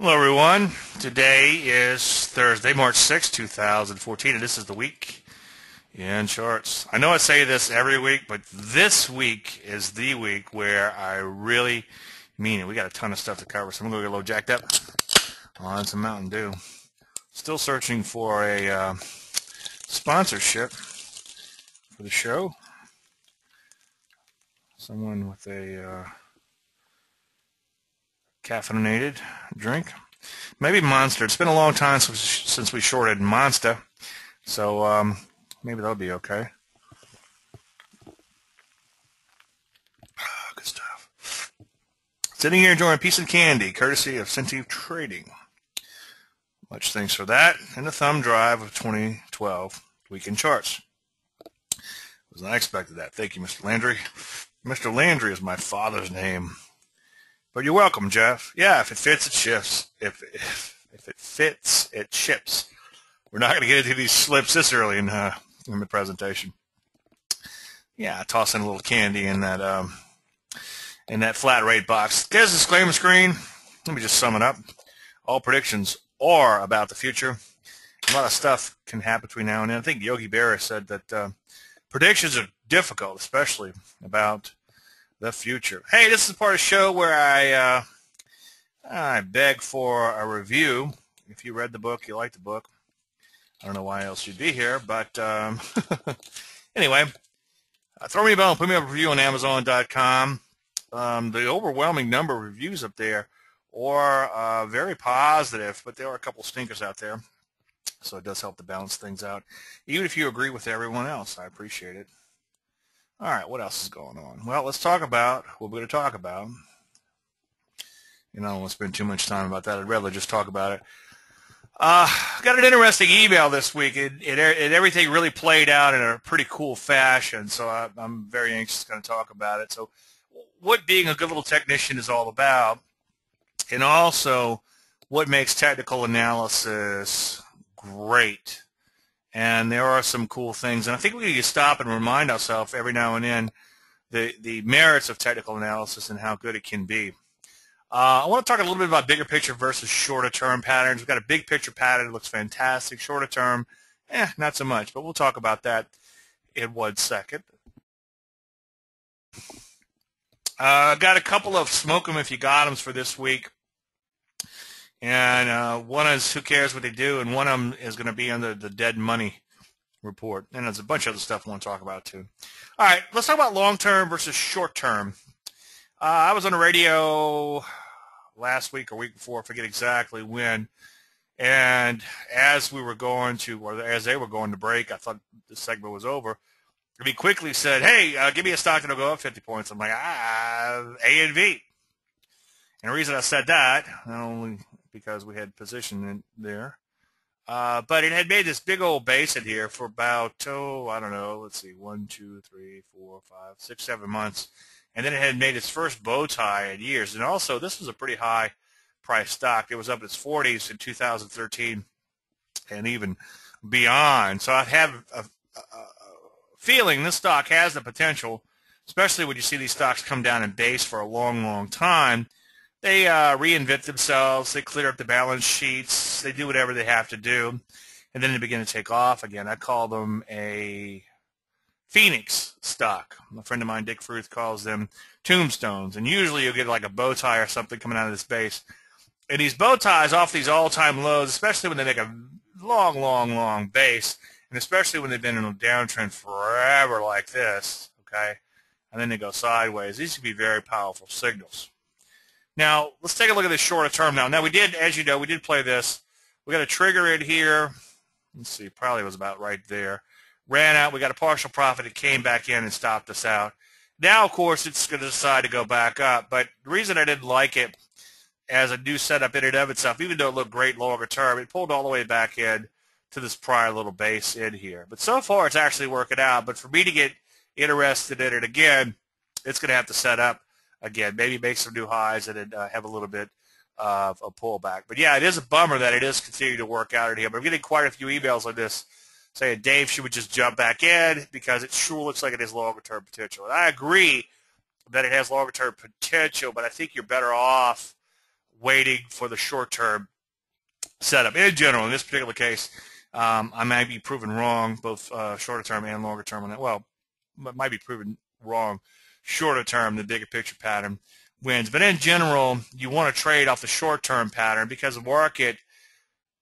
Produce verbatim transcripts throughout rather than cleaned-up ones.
Hello everyone, today is Thursday, March sixth, two thousand fourteen, and this is the week in charts. I know I say this every week, but this week is the week where I really mean it. We got a ton of stuff to cover, so I'm going to get a little jacked up on some Mountain Dew. Still searching for a uh, sponsorship for the show. Someone with a... Uh, caffeinated drink, maybe Monster. It's been a long time since since we shorted Monster, so um, maybe that'll be okay. Good stuff. Sitting here enjoying a piece of candy, courtesy of Sentee Trading. Much thanks for that, and the thumb drive of twenty twelve Weekend Charts. Was not expected that. Thank you, Mister Landry. Mister Landry is my father's name. But you're welcome, Jeff. Yeah, if it fits, it shifts. If if, if it fits, it ships. We're not going to get into these slips this early in uh, in the presentation. Yeah, I toss in a little candy in that um in that flat rate box. There's the disclaimer screen. Let me just sum it up. All predictions are about the future. A lot of stuff can happen between now and then. I think Yogi Berra said that uh, predictions are difficult, especially about the future. Hey, this is part of the show where I uh, I beg for a review. If you read the book, you like the book. I don't know why else you'd be here, but um, anyway, uh, throw me a bone, put me up a review on Amazon dot com. Um, the overwhelming number of reviews up there are uh, very positive, but there are a couple stinkers out there, so it does help to balance things out. Even if you agree with everyone else, I appreciate it. All right, what else is going on? Well, let's talk about what we're going to talk about. You know, I don't want to spend too much time about that. I'd rather just talk about it. Uh, got an interesting email this week. It, it, it everything really played out in a pretty cool fashion, so I, I'm very anxious to kind of talk about it. So what being a good little technician is all about, and also what makes technical analysis great. And there are some cool things. And I think we need to stop and remind ourselves every now and then the, the merits of technical analysis and how good it can be. Uh, I want to talk a little bit about bigger picture versus shorter term patterns. We've got a big picture pattern that looks fantastic. Shorter term, eh, not so much. But we'll talk about that in one second. Uh, got a couple of smoke 'em if you got 'ems for this week. And uh, one is who cares what they do, and one of them is going to be under the dead money report. And there's a bunch of other stuff I want to talk about, too. All right, let's talk about long-term versus short-term. Uh, I was on the radio last week or week before, I forget exactly when, and as we were going to, or as they were going to break, I thought the segment was over. He quickly said, hey, uh, give me a stock that'll go up fifty points. I'm like, ah, A and V. And the reason I said that, not only because we had position in there. Uh, but it had made this big old base in here for about, oh, I don't know, let's see, one, two, three, four, five, six, seven months. And then it had made its first bow tie in years. And also, this was a pretty high price stock. It was up in its forties in two thousand thirteen and even beyond. So I have a, a, a feeling this stock has the potential, especially when you see these stocks come down in base for a long, long time. They uh, reinvent themselves, they clear up the balance sheets, they do whatever they have to do, and then they begin to take off again. I call them a phoenix stock. A friend of mine, Dick Fruth, calls them tombstones, and usually you'll get like a bow tie or something coming out of this base. And these bow ties off these all-time lows, especially when they make a long, long, long base, and especially when they've been in a downtrend forever like this, okay, and then they go sideways. These can be very powerful signals. Now, let's take a look at this shorter term now. Now, we did, as you know, we did play this. We got a trigger in here. Let's see, probably was about right there. Ran out. We got a partial profit. It came back in and stopped us out. Now, of course, it's going to decide to go back up. But the reason I didn't like it as a new setup in and of itself, even though it looked great longer term, it pulled all the way back in to this prior little base in here. But so far, it's actually working out. But for me to get interested in it again, it's going to have to set up. Again, maybe make some new highs and uh, have a little bit of a pullback. But, yeah, it is a bummer that it is continuing to work out in here. But I'm getting quite a few emails on this saying, Dave, should we just jump back in because it sure looks like it has longer-term potential. And I agree that it has longer-term potential, but I think you're better off waiting for the short-term setup. In general, in this particular case, um, I might be proven wrong, both uh, shorter-term and longer-term on that. Well, it might be proven wrong shorter-term, the bigger picture pattern wins. But in general, you want to trade off the short-term pattern because the market,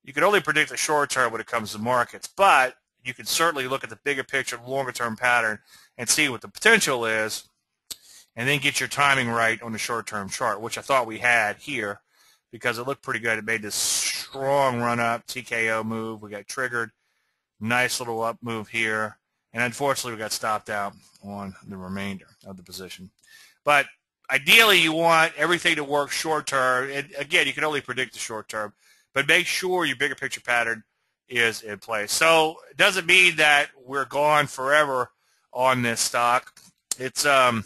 you can only predict the short-term when it comes to markets, but you can certainly look at the bigger picture, longer-term pattern and see what the potential is, and then get your timing right on the short-term chart, which I thought we had here because it looked pretty good. It made this strong run-up, T K O move. We got triggered. Nice little up move here. And unfortunately, we got stopped out on the remainder of the position. But ideally, you want everything to work short-term. And again, you can only predict the short-term, but make sure your bigger picture pattern is in place. So it doesn't mean that we're gone forever on this stock. It's um,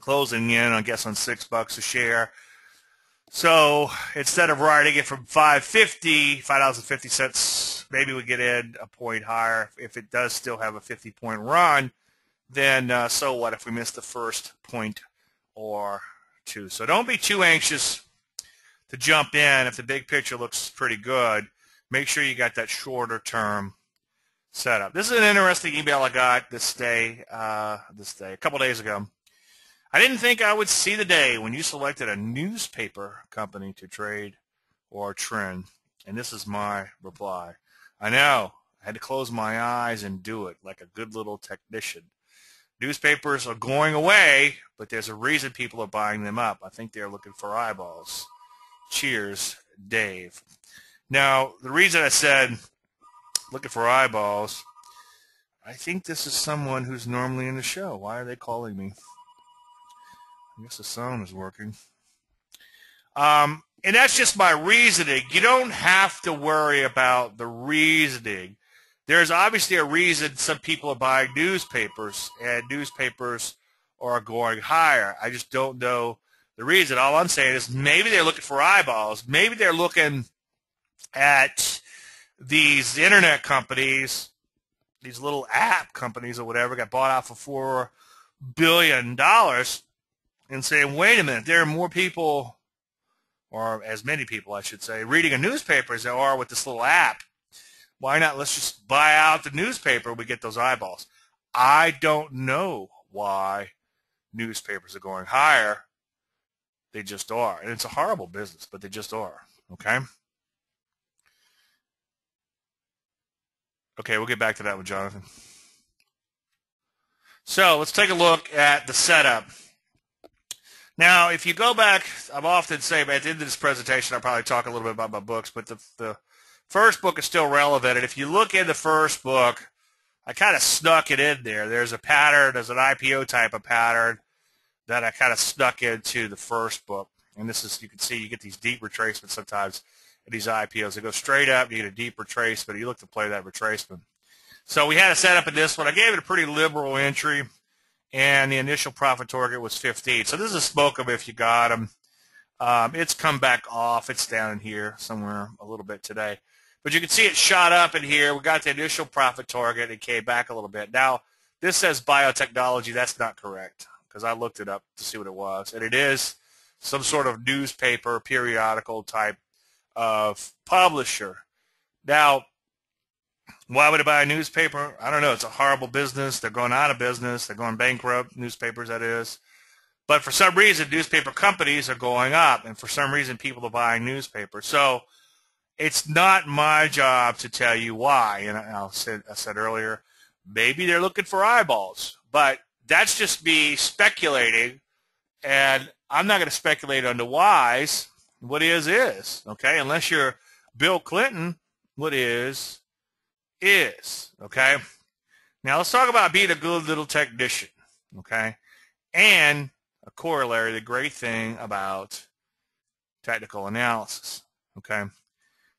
closing in, I guess, on six bucks a share. So instead of riding it from five fifty, five dollars and fifty cents, maybe we get in a point higher. If it does still have a fifty point run, then uh, so what if we miss the first point or two? So don't be too anxious to jump in if the big picture looks pretty good. Make sure you got that shorter term setup. This is an interesting email I got this day, uh, this day, a couple days ago. I didn't think I would see the day when you selected a newspaper company to trade or trend, and this is my reply. I know. I had to close my eyes and do it like a good little technician. Newspapers are going away, but there's a reason people are buying them up. I think they're looking for eyeballs. Cheers, Dave. Now, the reason I said looking for eyeballs, I think this is someone who's normally in the show. Why are they calling me? I guess the sound is working. Um, and that's just my reasoning. You don't have to worry about the reasoning. There's obviously a reason some people are buying newspapers, and newspapers are going higher. I just don't know the reason. All I'm saying is maybe they're looking for eyeballs. Maybe they're looking at these internet companies, these little app companies or whatever, got bought out for four billion dollars. And saying, wait a minute, there are more people, or as many people, I should say, reading a newspaper as there are with this little app. Why not? Let's just buy out the newspaper. We get those eyeballs. I don't know why newspapers are going higher. They just are. And it's a horrible business, but they just are. Okay? Okay, we'll get back to that with Jonathan. So let's take a look at the setup. Now, if you go back, I've often say, but at the end of this presentation, I'll probably talk a little bit about my books, but the, the first book is still relevant. And if you look in the first book, I kind of snuck it in there. There's a pattern, there's an I P O type of pattern that I kind of snuck into the first book. And this is, you can see, you get these deep retracements sometimes in these I P Os. They go straight up, you get a deep retracement. You look to play that retracement. So we had a setup in this one. I gave it a pretty liberal entry. And the initial profit target was fifteen. So this is a smoke of if you got them. Um, it's come back off. It's down in here somewhere a little bit today. But you can see it shot up in here. We got the initial profit target. It came back a little bit. Now, this says biotechnology. That's not correct because I looked it up to see what it was. And it is some sort of newspaper, periodical type of publisher. Now, why would I buy a newspaper? I don't know. It's a horrible business. They're going out of business. They're going bankrupt, newspapers, that is. But for some reason, newspaper companies are going up, and for some reason, people are buying newspapers. So it's not my job to tell you why. And I said, I said earlier, maybe they're looking for eyeballs. But that's just me speculating, and I'm not going to speculate on the whys. What is is, okay? Unless you're Bill Clinton, what is is, okay? Now let's talk about being a good little technician, okay? And a corollary, the great thing about technical analysis, okay?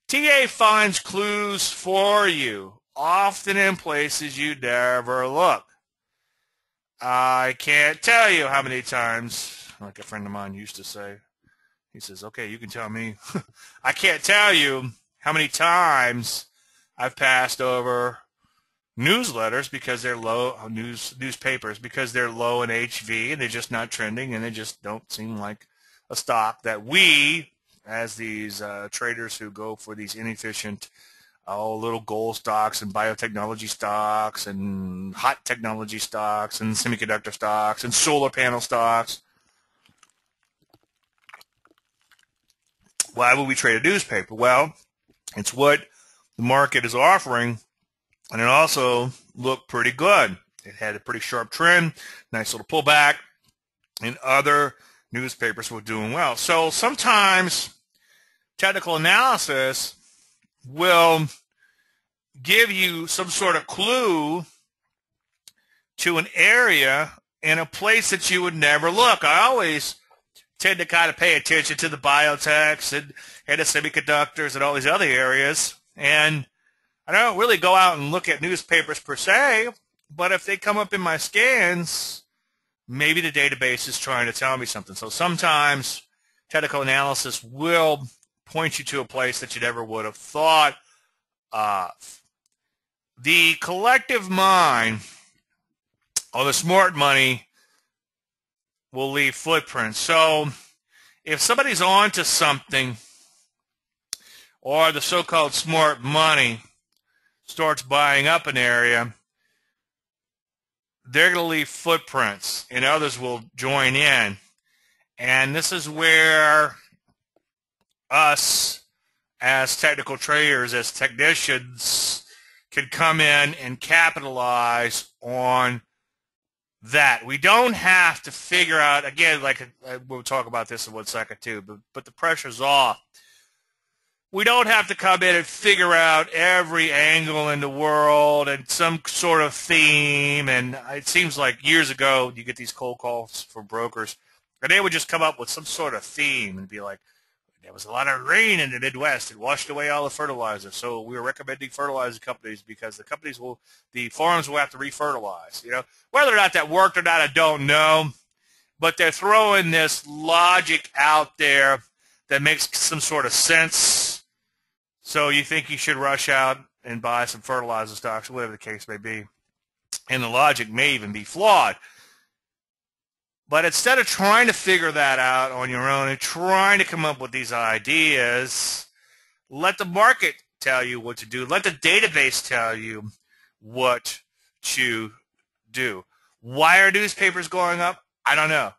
T A finds clues for you, often in places you never look. I can't tell you how many times, like a friend of mine used to say, he says, okay, you can tell me. I can't tell you how many times I've passed over newsletters because they're low news newspapers because they're low in H V and they're just not trending and they just don't seem like a stock that we as these uh, traders who go for these inefficient all little gold stocks and biotechnology stocks and hot technology stocks and semiconductor stocks and solar panel stocks. Why would we trade a newspaper? Well, it's what the market is offering, and it also looked pretty good. It had a pretty sharp trend, nice little pullback, and other newspapers were doing well. So sometimes technical analysis will give you some sort of clue to an area in a place that you would never look. I always tend to kind of pay attention to the biotechs and, and the semiconductors and all these other areas. And I don't really go out and look at newspapers per se, but if they come up in my scans, maybe the database is trying to tell me something. So sometimes technical analysis will point you to a place that you never would have thought of. The collective mind or the smart money will leave footprints. So if somebody's on to something, or the so-called smart money starts buying up an area, they're going to leave footprints, and others will join in. And this is where us as technical traders, as technicians, can come in and capitalize on that. We don't have to figure out, again, like we'll talk about this in one second too, but, but the pressure's off. We don't have to come in and figure out every angle in the world and some sort of theme. And it seems like years ago you get these cold calls from brokers, and they would just come up with some sort of theme and be like, there was a lot of rain in the Midwest. It washed away all the fertilizer. So we were recommending fertilizer companies because the companies will, the farms will have to refertilize. You know, whether or not that worked or not, I don't know. But they're throwing this logic out there that makes some sort of sense. So you think you should rush out and buy some fertilizer stocks, whatever the case may be. And the logic may even be flawed. But instead of trying to figure that out on your own and trying to come up with these ideas, let the market tell you what to do. Let the database tell you what to do. Why are newspapers going up? I don't know,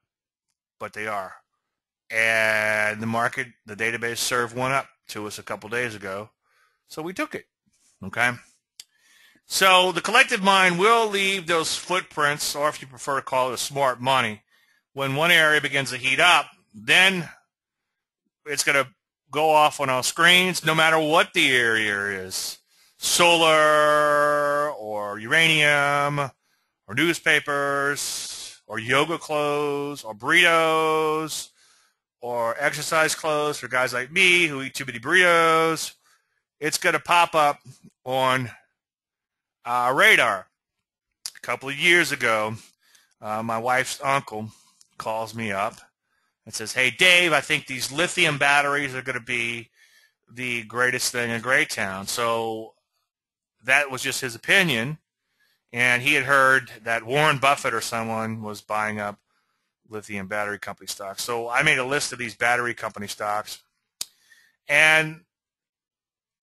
but they are. And the market, the database served one up to us a couple days ago, so we took it, okay? So the collective mind will leave those footprints, or if you prefer to call it a smart money. When one area begins to heat up, then it's going to go off on our screens no matter what the area is. Solar or uranium or newspapers or yoga clothes or burritos or exercise clothes for guys like me who eat too many burritos. It's going to pop up on our radar. A couple of years ago, uh, my wife's uncle calls me up and says, hey, Dave, I think these lithium batteries are going to be the greatest thing in Greytown. So that was just his opinion, and he had heard that Warren Buffett or someone was buying up lithium battery company stocks. So I made a list of these battery company stocks, and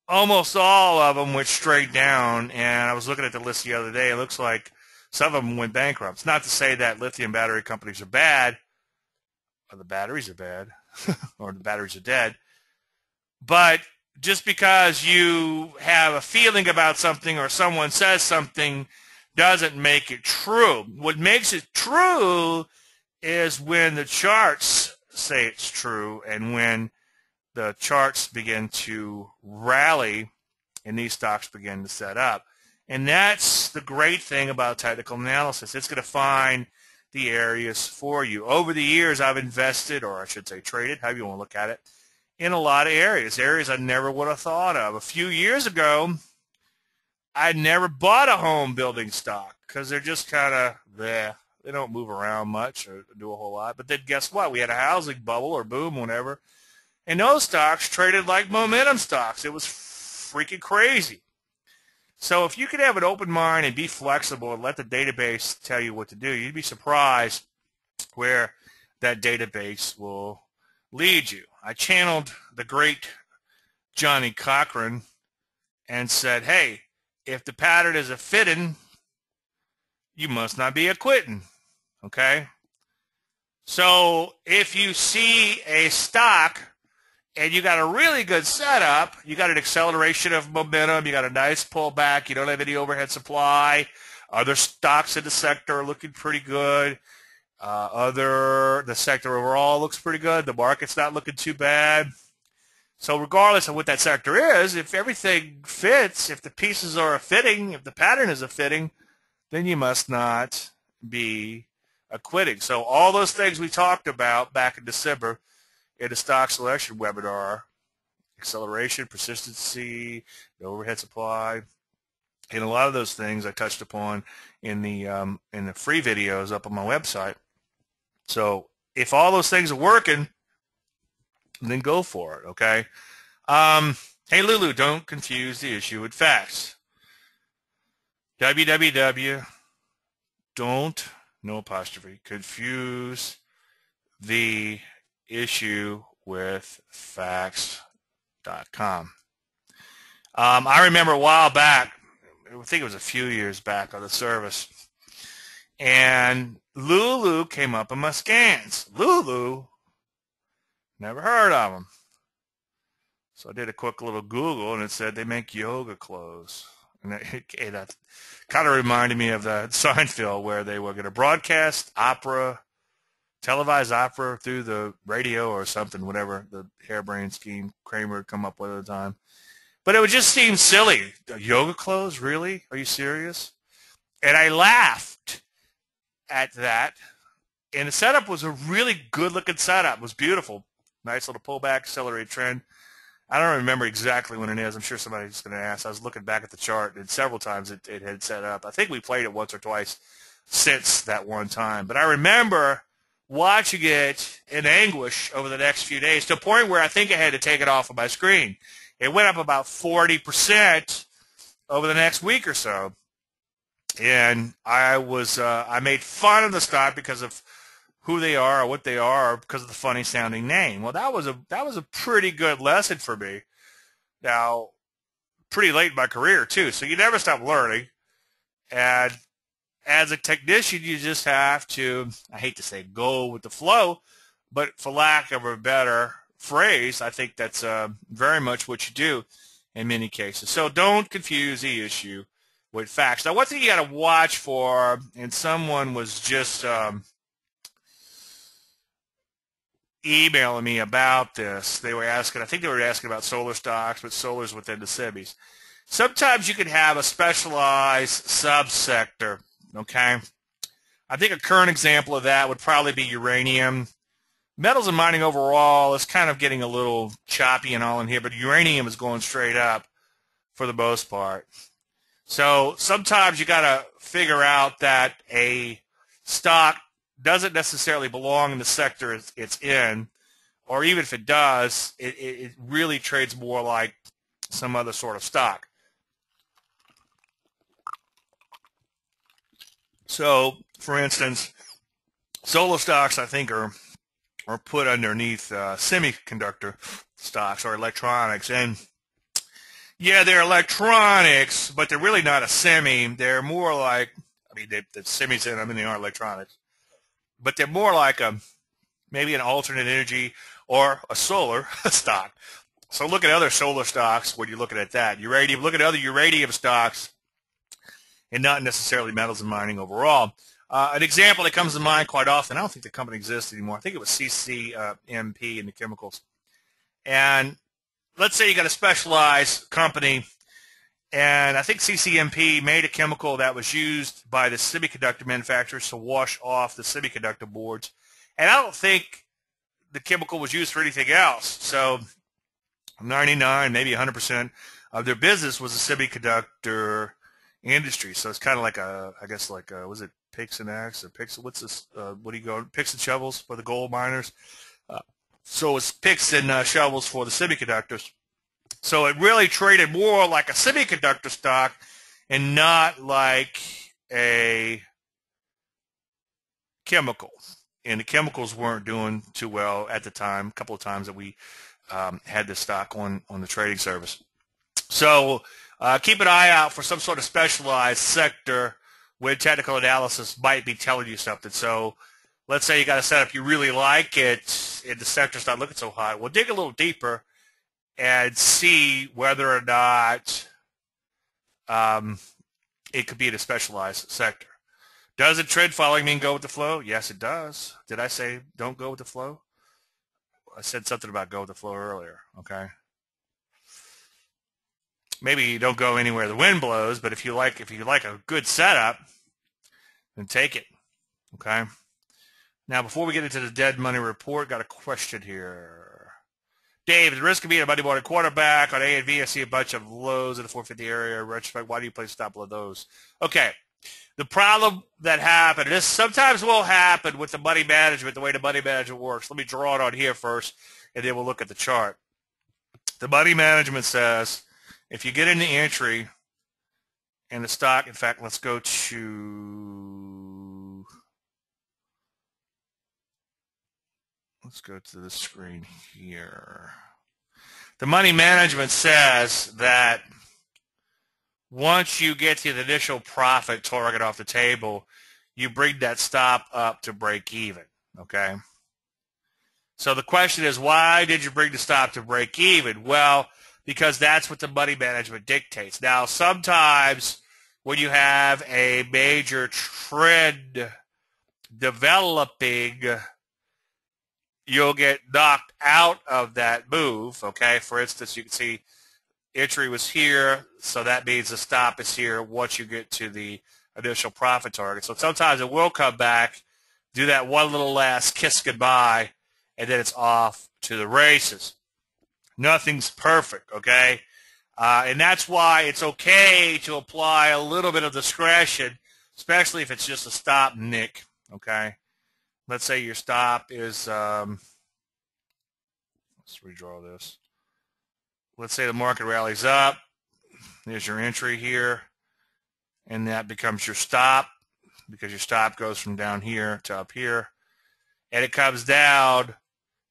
almost all of them went straight down, and I was looking at the list the other day. It looks like some of them went bankrupt. It's not to say that lithium battery companies are bad, or the batteries are bad, or the batteries are dead. But just because you have a feeling about something or someone says something doesn't make it true. What makes it true is when the charts say it's true and when the charts begin to rally and these stocks begin to set up. And that's the great thing about technical analysis. It's going to find the areas for you. Over the years, I've invested, or I should say traded, however you want to look at it, in a lot of areas, areas I never would have thought of. A few years ago, I never bought a home building stock because they're just kind of there. They don't move around much or do a whole lot. But then guess what? We had a housing bubble or boom, whatever, and those stocks traded like momentum stocks. It was freaking crazy. So if you could have an open mind and be flexible and let the database tell you what to do, you'd be surprised where that database will lead you. I channeled the great Johnny Cochran and said, hey, if the pattern is a fitting, you must not be a quitting, okay? So if you see a stock and you got a really good setup, you got an acceleration of momentum, you got a nice pullback, you don't have any overhead supply, other stocks in the sector are looking pretty good, uh, other the sector overall looks pretty good, the market's not looking too bad. So regardless of what that sector is, if everything fits, if the pieces are a fitting, if the pattern is a fitting, then you must not be acquitting. So all those things we talked about back in December in the stock selection webinar, acceleration, persistency, the overhead supply, and a lot of those things I touched upon in the, um, in the free videos up on my website. So if all those things are working, then go for it, okay? Um, hey, Lulu, don't confuse the issue with facts. www, don't, no apostrophe, confuse the issue with facts dot com. Um, I remember a while back, I think it was a few years back on the service, and Lulu came up in my scans. Lulu. Never heard of them. So I did a quick little Google, and it said they make yoga clothes. And that, that kind of reminded me of the Seinfeld where they were going to broadcast opera, televised opera through the radio or something, whatever the harebrained scheme Kramer had come up with at the time. But it would just seem silly. Yoga clothes? Really? Are you serious? And I laughed at that. And the setup was a really good-looking setup. It was beautiful. Nice little pullback, accelerate trend. I don't remember exactly when it is. I'm sure somebody's going to ask. I was looking back at the chart, and several times it, it had set up. I think we played it once or twice since that one time. But I remember watching it in anguish over the next few days to a point where I think I had to take it off of my screen. It went up about forty percent over the next week or so. And I was uh, I made fun of the stock because of who they are or what they are because of the funny sounding name. Well, that was a that was a pretty good lesson for me. Now, pretty late in my career too, so you never stop learning. And as a technician, you just have to, I hate to say go with the flow, but for lack of a better phrase, I think that's uh, very much what you do in many cases. So don't confuse the issue with facts. Now, one thing you got to watch for, and someone was just um, emailing me about this. They were asking, I think they were asking about solar stocks, but solar's within the S I B Is. Sometimes you can have a specialized subsector, okay? I think a current example of that would probably be uranium. Metals and mining overall is kind of getting a little choppy and all in here, but uranium is going straight up for the most part. So sometimes you got to figure out that a stock doesn't necessarily belong in the sector it's in, or even if it does, it, it really trades more like some other sort of stock. So, for instance, solar stocks, I think, are, are put underneath uh, semiconductor stocks or electronics. And, yeah, they're electronics, but they're really not a semi. They're more like, I mean, they, the semis in them, and they are electronics. But they're more like a, maybe an alternate energy or a solar stock. So look at other solar stocks when you're looking at that. Uranium, look at other uranium stocks and not necessarily metals and mining overall. Uh, an example that comes to mind quite often, I don't think the company exists anymore. I think it was C C M P in the chemicals. And let's say you got a specialized company, and I think C C M P made a chemical that was used by the semiconductor manufacturers to wash off the semiconductor boards. And I don't think the chemical was used for anything else. So ninety-nine, maybe one hundred percent of their business was the semiconductor industry. So it's kind of like a, I guess like, a, was it picks and axe or picks, what's this, uh, what do you go, picks and shovels for the gold miners? Uh, so it's picks and uh, shovels for the semiconductors. So it really traded more like a semiconductor stock and not like a chemical. and the chemicals weren't doing too well at the time, a couple of times that we um, had this stock on, on the trading service. So uh, keep an eye out for some sort of specialized sector where technical analysis might be telling you something. So let's say you got a setup you really like it and the sector's not looking so hot. Well, dig a little deeper and see whether or not um, it could be in a specialized sector. Does a trend following mean go with the flow? Yes, it does. Did I say don't go with the flow? I said something about go with the flow earlier, okay? Maybe you don't go anywhere the wind blows, but if you like if you like a good setup, then take it, okay? Now, before we get into the dead money report, got a question here. Dave, the risk of being a money morning quarterback on A and V, I see a bunch of lows in the four fifty area. Retrospect, why do you play stop below those? Okay. The problem that happened, and this sometimes will happen with the money management, the way the money management works. Let me draw it on here first, and then we'll look at the chart. The money management says if you get into entry and the stock, in fact, let's go to let's go to the screen here. The money management says that once you get to the initial profit target off the table, you bring that stop up to break even, okay? So the question is, why did you bring the stop to break even? Well, because that's what the money management dictates. Now, sometimes when you have a major trend developing, you'll get knocked out of that move, okay? For instance, you can see entry was here, so that means the stop is here once you get to the initial profit target. So sometimes it will come back, do that one little last kiss goodbye, and then it's off to the races. Nothing's perfect, okay? Uh, and that's why it's okay to apply a little bit of discretion, especially if it's just a stop nick, okay? Let's say your stop is, um, let's redraw this. Let's say the market rallies up. There's your entry here, and that becomes your stop because your stop goes from down here to up here, and it comes down.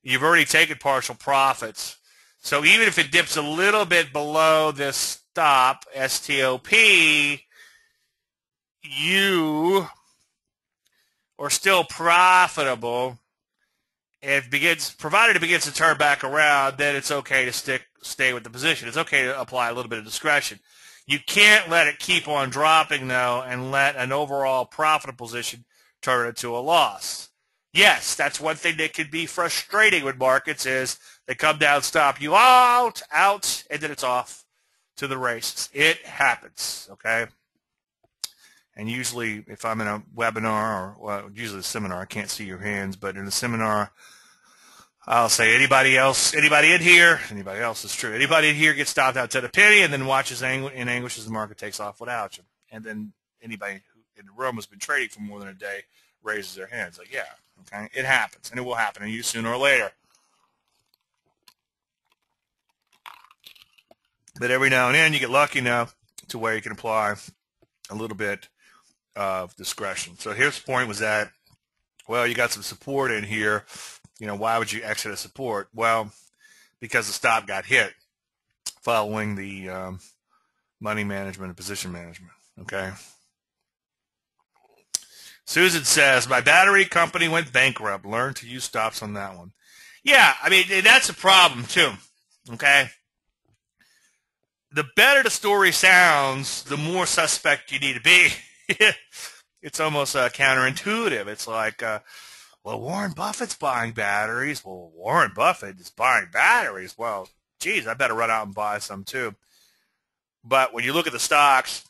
You've already taken partial profits. So even if it dips a little bit below this stop, S T O P, you are still profitable. If it begins, provided it begins to turn back around, then it's okay to stick, stay with the position. It's okay to apply a little bit of discretion. You can't let it keep on dropping, though, and let an overall profitable position turn into a loss. Yes, that's one thing that can be frustrating with markets is they come down, stop you out, out, and then it's off to the races. It happens, okay? And usually if I'm in a webinar, or well, usually a seminar, I can't see your hands, but in a seminar, I'll say anybody else, anybody in here, anybody else is true. Anybody in here gets stopped out to the penny and then watches ang in anguish as the market takes off without you. And then anybody who in the room has been trading for more than a day raises their hands. Like, yeah, okay, it happens, and it will happen to you sooner or later. But every now and then you get lucky enough to where you can apply a little bit of discretion. So here's the point was that, well, you got some support in here. You know, why would you exit a support? Well, because the stop got hit following the um, money management and position management, okay? Susan says, my battery company went bankrupt. Learn to use stops on that one. Yeah, I mean, that's a problem too, okay? The better the story sounds, the more suspect you need to be. It's almost uh, counterintuitive. It's like, uh, well, Warren Buffett's buying batteries. Well, Warren Buffett is buying batteries. Well, geez, I better run out and buy some too. But when you look at the stocks,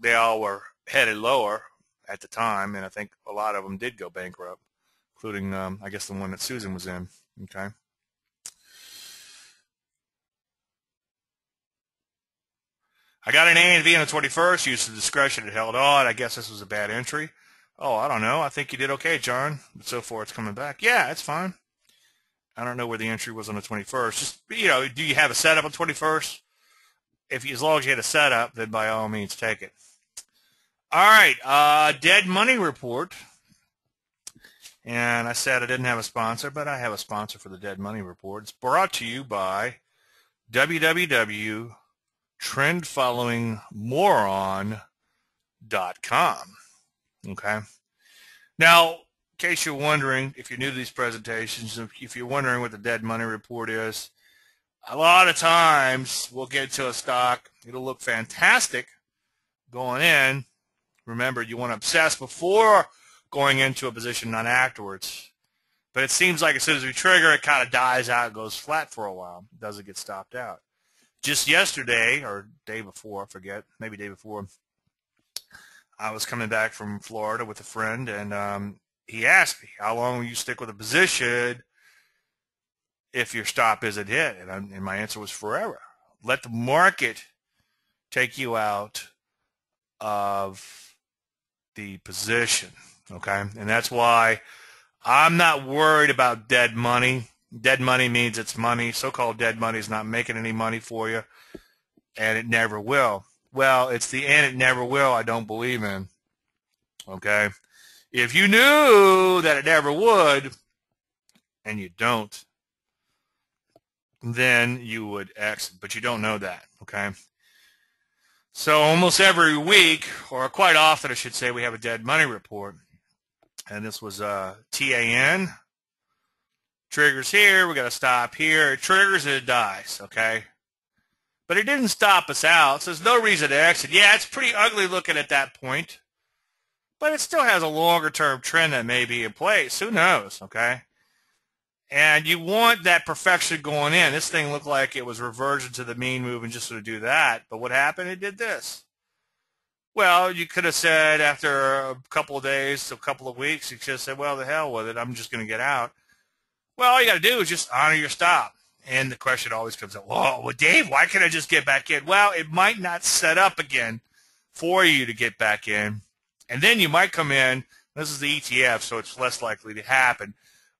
they all were headed lower at the time, and I think a lot of them did go bankrupt, including, um, I guess, the one that Susan was in, okay? I got an A and V on the twenty-first, used the discretion, it held on. I guess this was a bad entry. Oh, I don't know. I think you did okay, John. But so far, it's coming back. Yeah, it's fine. I don't know where the entry was on the twenty-first. Just, you know, do you have a setup on the twenty-first? If you, as long as you had a setup, then by all means, take it. All right, uh, dead money report. And I said I didn't have a sponsor, but I have a sponsor for the Dead Money Report. It's brought to you by w w w dot trend following moron dot com. Okay. Now, in case you're wondering, if you're new to these presentations, if you're wondering what the Dead Money Report is, a lot of times we'll get to a stock. It'll look fantastic going in. Remember, you want to obsess before going into a position, not afterwards. But it seems like as soon as we trigger, it kind of dies out, goes flat for a while, doesn't get stopped out. Just yesterday, or day before, I forget, maybe day before, I was coming back from Florida with a friend, and um, he asked me, how long will you stick with a position if your stop isn't hit? And, I, and my answer was forever. Let the market take you out of the position. Okay, and that's why I'm not worried about dead money. Dead money means it's money. So-called dead money is not making any money for you, and it never will. Well, it's the "and it never will" I don't believe in. Okay, if you knew that it never would, and you don't, then you would exit. But you don't know that. Okay. So almost every week, or quite often, I should say, we have a dead money report. And this was uh, T A N. Triggers here. We got to stop here. It triggers and it dies, okay? But it didn't stop us out, so there's no reason to exit. Yeah, it's pretty ugly looking at that point, but it still has a longer-term trend that may be in place. Who knows, okay? And you want that perfection going in. This thing looked like it was reversion to the mean move and just sort of do that. But what happened? It did this. Well, you could have said after a couple of days, a couple of weeks, you could have said, well, the hell with it. I'm just going to get out. Well, all you got to do is just honor your stop. And the question always comes up, well, well, Dave, why can't I just get back in? Well, it might not set up again for you to get back in. And then you might come in. This is the E T F, so it's less likely to happen.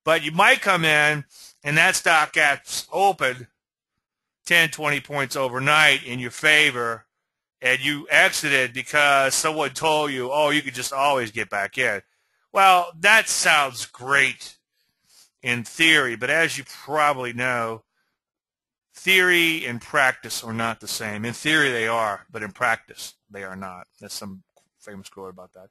But you might come in, and that stock gets opened ten, twenty points overnight in your favor, and you exited because someone told you, oh, you could just always get back in. Well, that sounds great in theory, but as you probably know, theory and practice are not the same. In theory, they are, but in practice, they are not. That's some famous quote about that.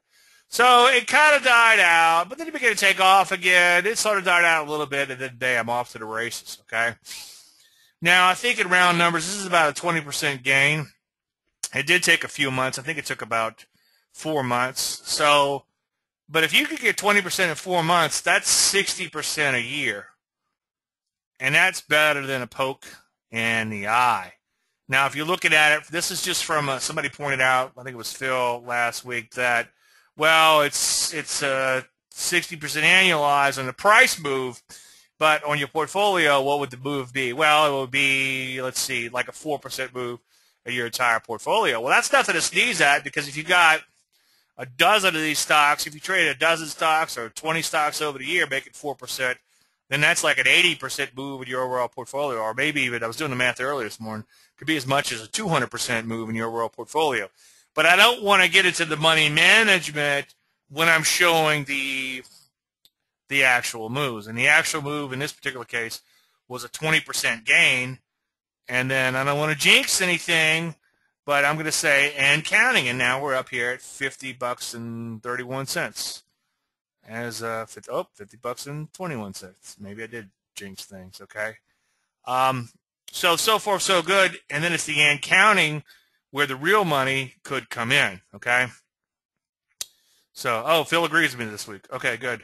So it kind of died out, but then it began to take off again. It sort of died out a little bit, and then, bam, off to the races, okay? Now, I think in round numbers, this is about a twenty percent gain. It did take a few months. I think it took about four months. So, but if you could get twenty percent in four months, that's sixty percent a year, and that's better than a poke in the eye. Now, if you're looking at it, this is just from a, somebody pointed out, I think it was Phil last week, that, well, it's it's uh, sixty percent annualized on the price move, but on your portfolio, what would the move be? Well, it would be, let's see, like a four percent move of your entire portfolio. Well, that's nothing to sneeze at, because if you got a dozen of these stocks, if you trade a dozen stocks or twenty stocks over the year, make it four percent, then that's like an eighty percent move in your overall portfolio, or maybe even, I was doing the math earlier this morning, could be as much as a two hundred percent move in your overall portfolio. But I don't want to get into the money management when I'm showing the the actual moves. And the actual move in this particular case was a twenty percent gain. And then I don't want to jinx anything, but I'm going to say, and counting. And now we're up here at fifty bucks and thirty-one cents. As uh, oh, fifty bucks and twenty-one cents. Maybe I did jinx things, okay? Um, so, so far, so good. And then it's the and counting where the real money could come in, okay? So, oh, Phil agrees with me this week. Okay, good.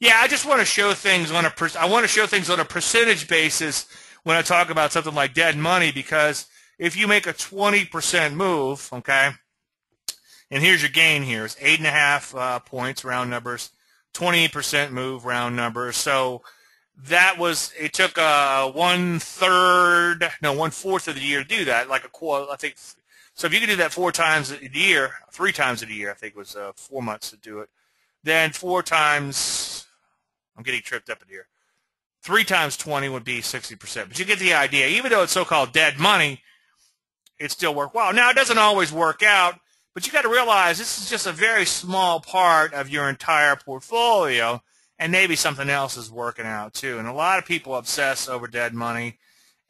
Yeah, I just want to show things on a per I want to show things on a percentage basis when I talk about something like dead money, because if you make a twenty percent move, okay, and here's your gain here. It's eight and a half uh, points, round numbers, twenty percent move, round numbers. So that was, it took uh, one-third, no, one-fourth of the year to do that, like a quarter, I think. So if you could do that four times a year, three times a year, I think it was uh, four months to do it, then four times, I'm getting tripped up in here, three times twenty would be sixty percent. But you get the idea. Even though it's so-called dead money, it still worked well. Now, it doesn't always work out, But you got to realize this is just a very small part of your entire portfolio, and maybe something else is working out too. And a lot of people obsess over dead money,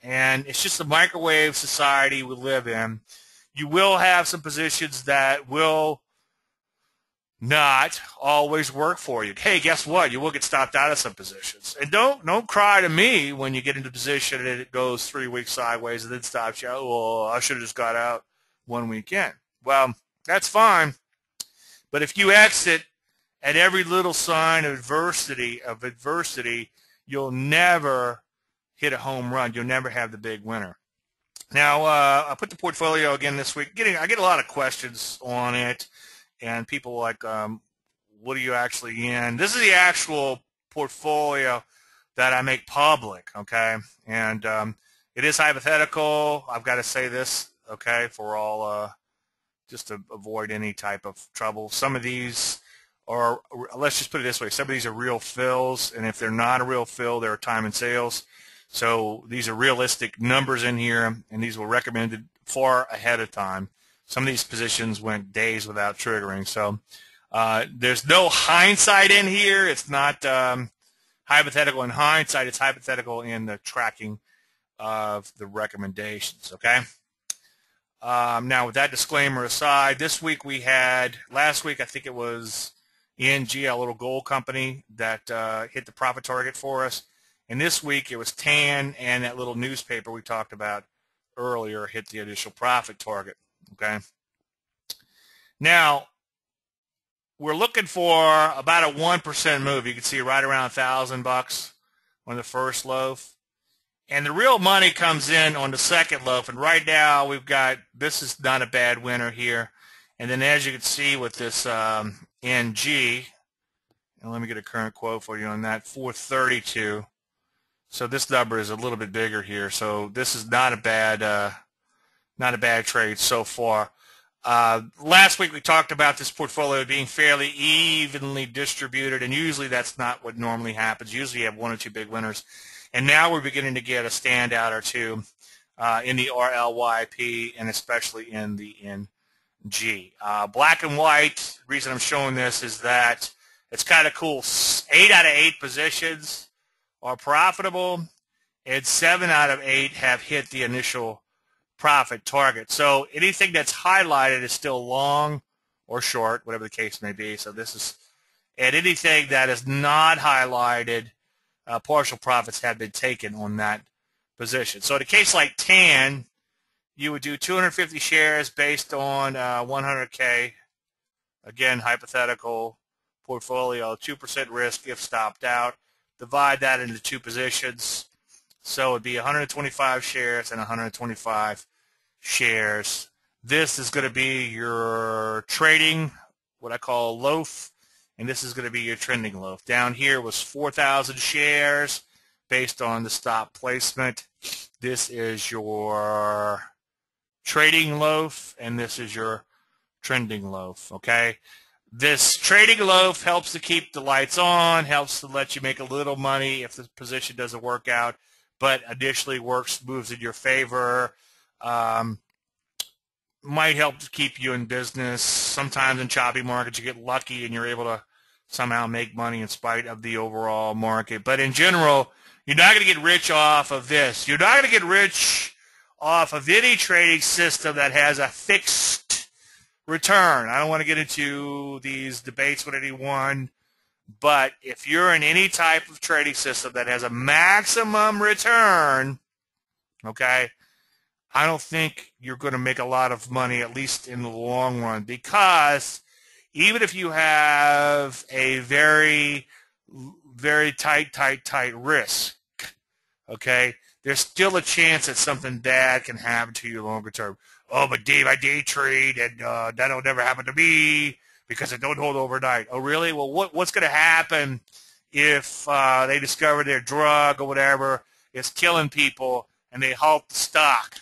and it's just the microwave society we live in. You will have some positions that will not always work for you. Hey, guess what? You will get stopped out of some positions. And don't don't cry to me when you get into a position and it goes three weeks sideways and then stops you. Oh, well, I should have just got out one weekend. Well, that's fine. But if you exit at every little sign of adversity, of adversity, you'll never hit a home run. You'll never have the big winner. Now, uh, I put the portfolio again this week. Getting, I get a lot of questions on it. And people like, um, what are you actually in? This is the actual portfolio that I make public, okay? And um, it is hypothetical. I've got to say this, okay, for all, uh, just to avoid any type of trouble. Some of these are, let's just put it this way, some of these are real fills, and if they're not a real fill, they're time and sales. So these are realistic numbers in here, and these were recommended far ahead of time. Some of these positions went days without triggering. So uh, there's no hindsight in here. It's not um, hypothetical in hindsight. It's hypothetical in the tracking of the recommendations, okay? Um, now, with that disclaimer aside, this week we had, last week I think it was N G, a little gold company that uh, hit the profit target for us. And this week it was T A N and that little newspaper we talked about earlier hit the initial profit target. Okay. Now, we're looking for about a one percent move. You can see right around a thousand bucks on the first loaf. And the real money comes in on the second loaf. And right now, we've got, this is not a bad winner here. And then as you can see with this um, N G, and let me get a current quote for you on that, four thirty-two. So this number is a little bit bigger here. So this is not a bad uh Not a bad trade so far. Uh, last week we talked about this portfolio being fairly evenly distributed, and usually that's not what normally happens. Usually you have one or two big winners. And now we're beginning to get a standout or two uh, in the R L Y P and especially in the N G. Uh, black and white, the reason I'm showing this is that it's kind of cool. Eight out of eight positions are profitable, and seven out of eight have hit the initial profit target. So anything that's highlighted is still long or short, whatever the case may be. So this is, and anything that is not highlighted, uh, partial profits have been taken on that position. So in a case like T A N, you would do two hundred fifty shares based on uh, one hundred K, again, hypothetical portfolio, two percent risk if stopped out. Divide that into two positions. So it would be one hundred twenty-five shares and one hundred twenty-five shares. This is going to be your trading, what I call loaf, and this is going to be your trending loaf. Down here was four thousand shares based on the stop placement. This is your trading loaf, and this is your trending loaf, okay? This trading loaf helps to keep the lights on, helps to let you make a little money if the position doesn't work out, but additionally works, moves in your favor, um, might help to keep you in business. Sometimes in choppy markets you get lucky and you're able to somehow make money in spite of the overall market. But in general, you're not going to get rich off of this. You're not going to get rich off of any trading system that has a fixed return. I don't want to get into these debates with anyone. But if you're in any type of trading system that has a maximum return, okay, I don't think you're going to make a lot of money, at least in the long run, because even if you have a very, very tight, tight, tight risk, okay, there's still a chance that something bad can happen to you longer term. Oh, but Dave, I day trade, and uh, that'll never happen to me, because it don't hold overnight. Oh, really? Well, what, what's going to happen if uh, they discover their drug or whatever is killing people and they halt the stock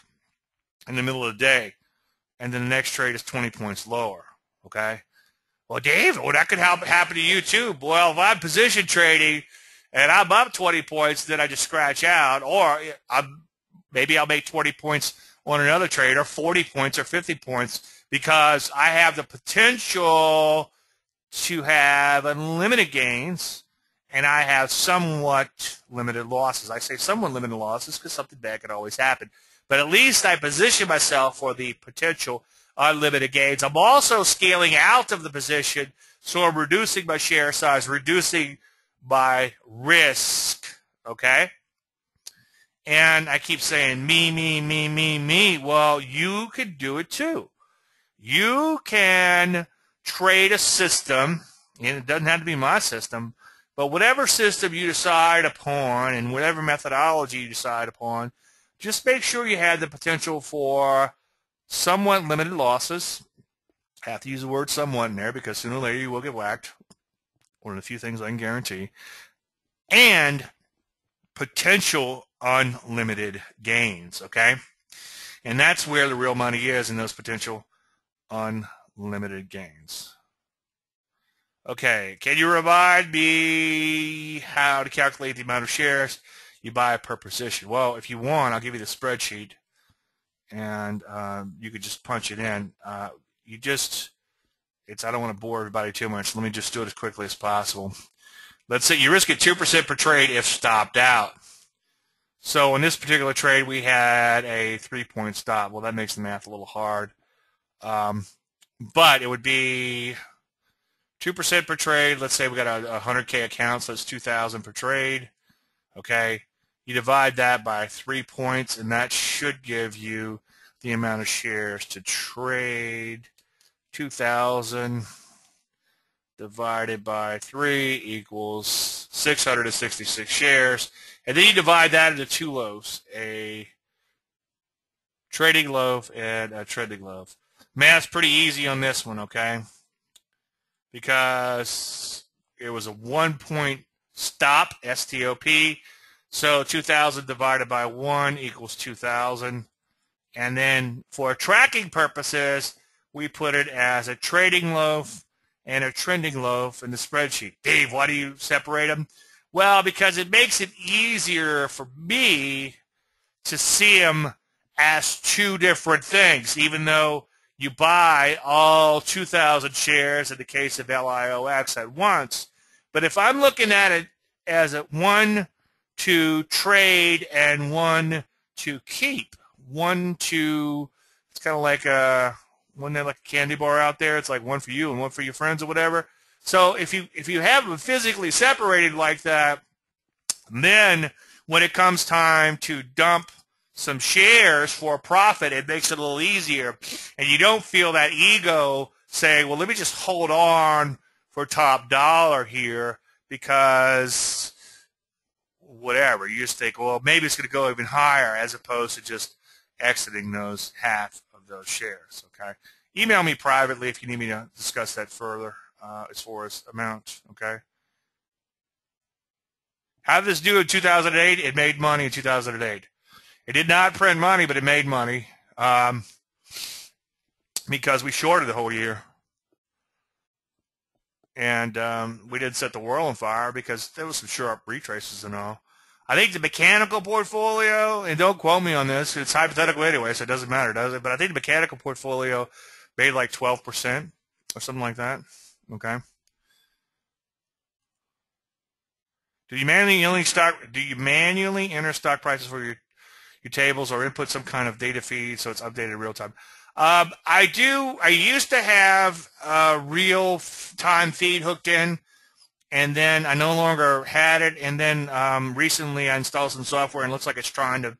in the middle of the day and then the next trade is twenty points lower, okay? Well, Dave, well, that could happen to you too. Well, if I'm position trading and I'm up twenty points, then I just scratch out, or I'm, maybe I'll make twenty points on another trade or forty points or fifty points, because I have the potential to have unlimited gains, and I have somewhat limited losses. I say somewhat limited losses because something bad could always happen. But at least I position myself for the potential unlimited gains. I'm also scaling out of the position, so I'm reducing my share size, reducing my risk, okay? And I keep saying, me, me, me, me, me. Well, you could do it too. You can trade a system, and it doesn't have to be my system, but whatever system you decide upon and whatever methodology you decide upon, just make sure you have the potential for somewhat limited losses. I have to use the word somewhat in there because sooner or later you will get whacked. One of the few things I can guarantee. And potential unlimited gains, okay? And that's where the real money is, in those potential unlimited gains. Okay, can you remind me how to calculate the amount of shares you buy per position? Well, if you want, I'll give you the spreadsheet, and um, you could just punch it in. Uh, you just, it's, I don't want to bore everybody too much. Let me just do it as quickly as possible. Let's say you risk at two percent per trade if stopped out. So in this particular trade, we had a three-point stop. Well, that makes the math a little hard. Um, but it would be two percent per trade. Let's say we got a one hundred K account, so it's two thousand per trade. Okay, you divide that by three points, and that should give you the amount of shares to trade. two thousand divided by three equals six hundred sixty-six shares. And then you divide that into two loaves, a trading loaf and a trending loaf. Math's pretty easy on this one, okay? Because it was a one-point stop, S T O P. So two thousand divided by one equals two thousand. And then for tracking purposes, we put it as a trading loaf and a trending loaf in the spreadsheet. Dave, why do you separate them? Well, because it makes it easier for me to see them as two different things, even though you buy all two thousand shares in the case of L I O X at once. But if I'm looking at it as a one to trade and one to keep, one to, it's kind of like a, one like a candy bar out there. It's like one for you and one for your friends or whatever. So if you if you have them physically separated like that, then when it comes time to dump some shares for a profit, it makes it a little easier, and you don't feel that ego saying, "Well, let me just hold on for top dollar here," because whatever. You just think, "Well, maybe it's going to go even higher," as opposed to just exiting those half those shares, okay? Email me privately if you need me to discuss that further uh, as far as amount, okay? How did this do in two thousand eight? It made money in two thousand eight. It did not print money, but it made money um, because we shorted the whole year. And um, we didn't set the world on fire because there was some sharp retraces and all. I think the mechanical portfolio, and don't quote me on this, it's hypothetical anyway, so it doesn't matter, does it? But I think the mechanical portfolio made like twelve percent or something like that, okay? Do you manually stock? Do you manually enter stock prices for your, your tables or input some kind of data feed so it's updated real time? Um, I do. I used to have a real-time feed hooked in. And then I no longer had it, and then um, recently I installed some software, and it looks like it's trying to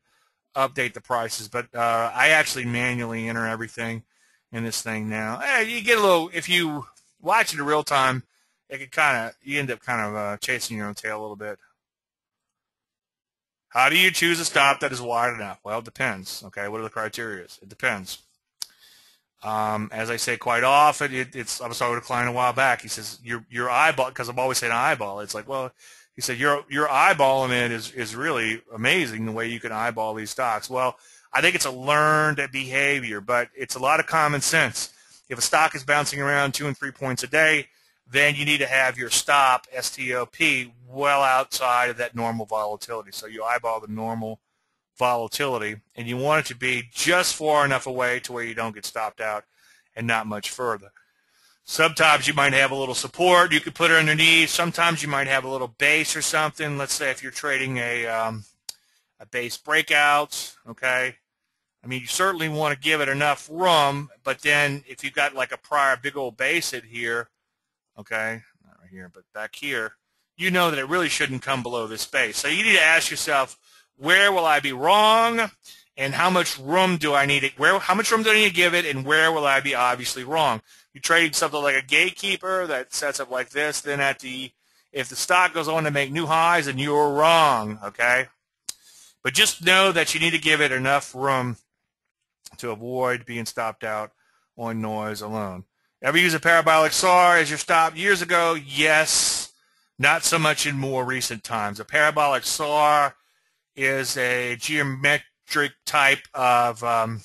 update the prices. But uh, I actually manually enter everything in this thing now. Hey, you get a little, if you watch it in real time, it can kind of, you end up kind of uh, chasing your own tail a little bit. How do you choose a stop that is wide enough? Well, it depends. Okay, what are the criteria? It depends. Um, as I say quite often, it, it's, I was talking to a client a while back. He says, your, your eyeball, because I'm always saying eyeball. It's like, well, he said, your, your eyeballing it is, is really amazing the way you can eyeball these stocks. Well, I think it's a learned behavior, but it's a lot of common sense. If a stock is bouncing around two and three points a day, then you need to have your stop, S T O P, well outside of that normal volatility. So you eyeball the normal volatility, and you want it to be just far enough away to where you don't get stopped out and not much further. Sometimes you might have a little support you could put it underneath. Sometimes you might have a little base or something. Let's say if you're trading a, um, a base breakout, okay? I mean, you certainly want to give it enough room, but then if you've got like a prior big old base hit here, okay, not right here, but back here, you know that it really shouldn't come below this base. So you need to ask yourself, where will I be wrong, and how much room do I need it? Where, how much room do I need to give it, and where will I be obviously wrong? You're trading something like a gatekeeper that sets up like this. Then at the, if the stock goes on to make new highs, then you're wrong, okay? But just know that you need to give it enough room to avoid being stopped out on noise alone. Ever use a parabolic S A R as your stop years ago? Yes, not so much in more recent times. A parabolic S A R is a geometric type of um,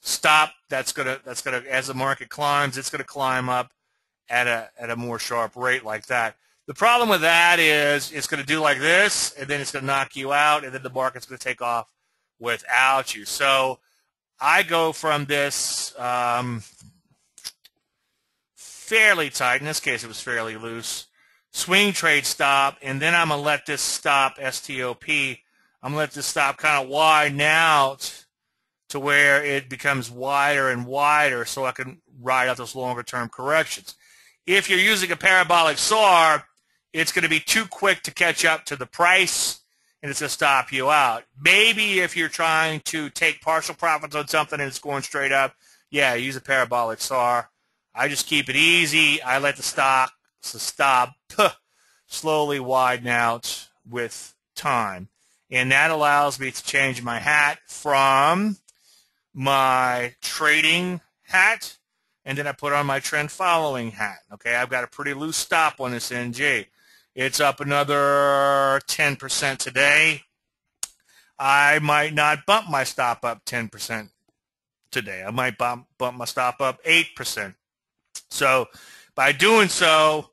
stop that's gonna that's gonna as the market climbs, it's gonna climb up at a at a more sharp rate like that. The problem with that is it's gonna do like this, and then it's gonna knock you out, and then the market's gonna take off without you. So I go from this um, fairly tight, in this case it was fairly loose, swing trade stop, and then I'm going to let this stop, S T O P, I'm going to let this stop kind of widen out to where it becomes wider and wider so I can ride out those longer-term corrections. If you're using a parabolic S A R, it's going to be too quick to catch up to the price, and it's going to stop you out. Maybe if you're trying to take partial profits on something and it's going straight up, yeah, use a parabolic S A R. I just keep it easy. I let the stock so stop slowly widen out with time. And that allows me to change my hat from my trading hat, and then I put on my trend following hat. Okay, I've got a pretty loose stop on this N G. It's up another ten percent today. I might not bump my stop up ten percent today. I might bump, bump my stop up eight percent. So by doing so,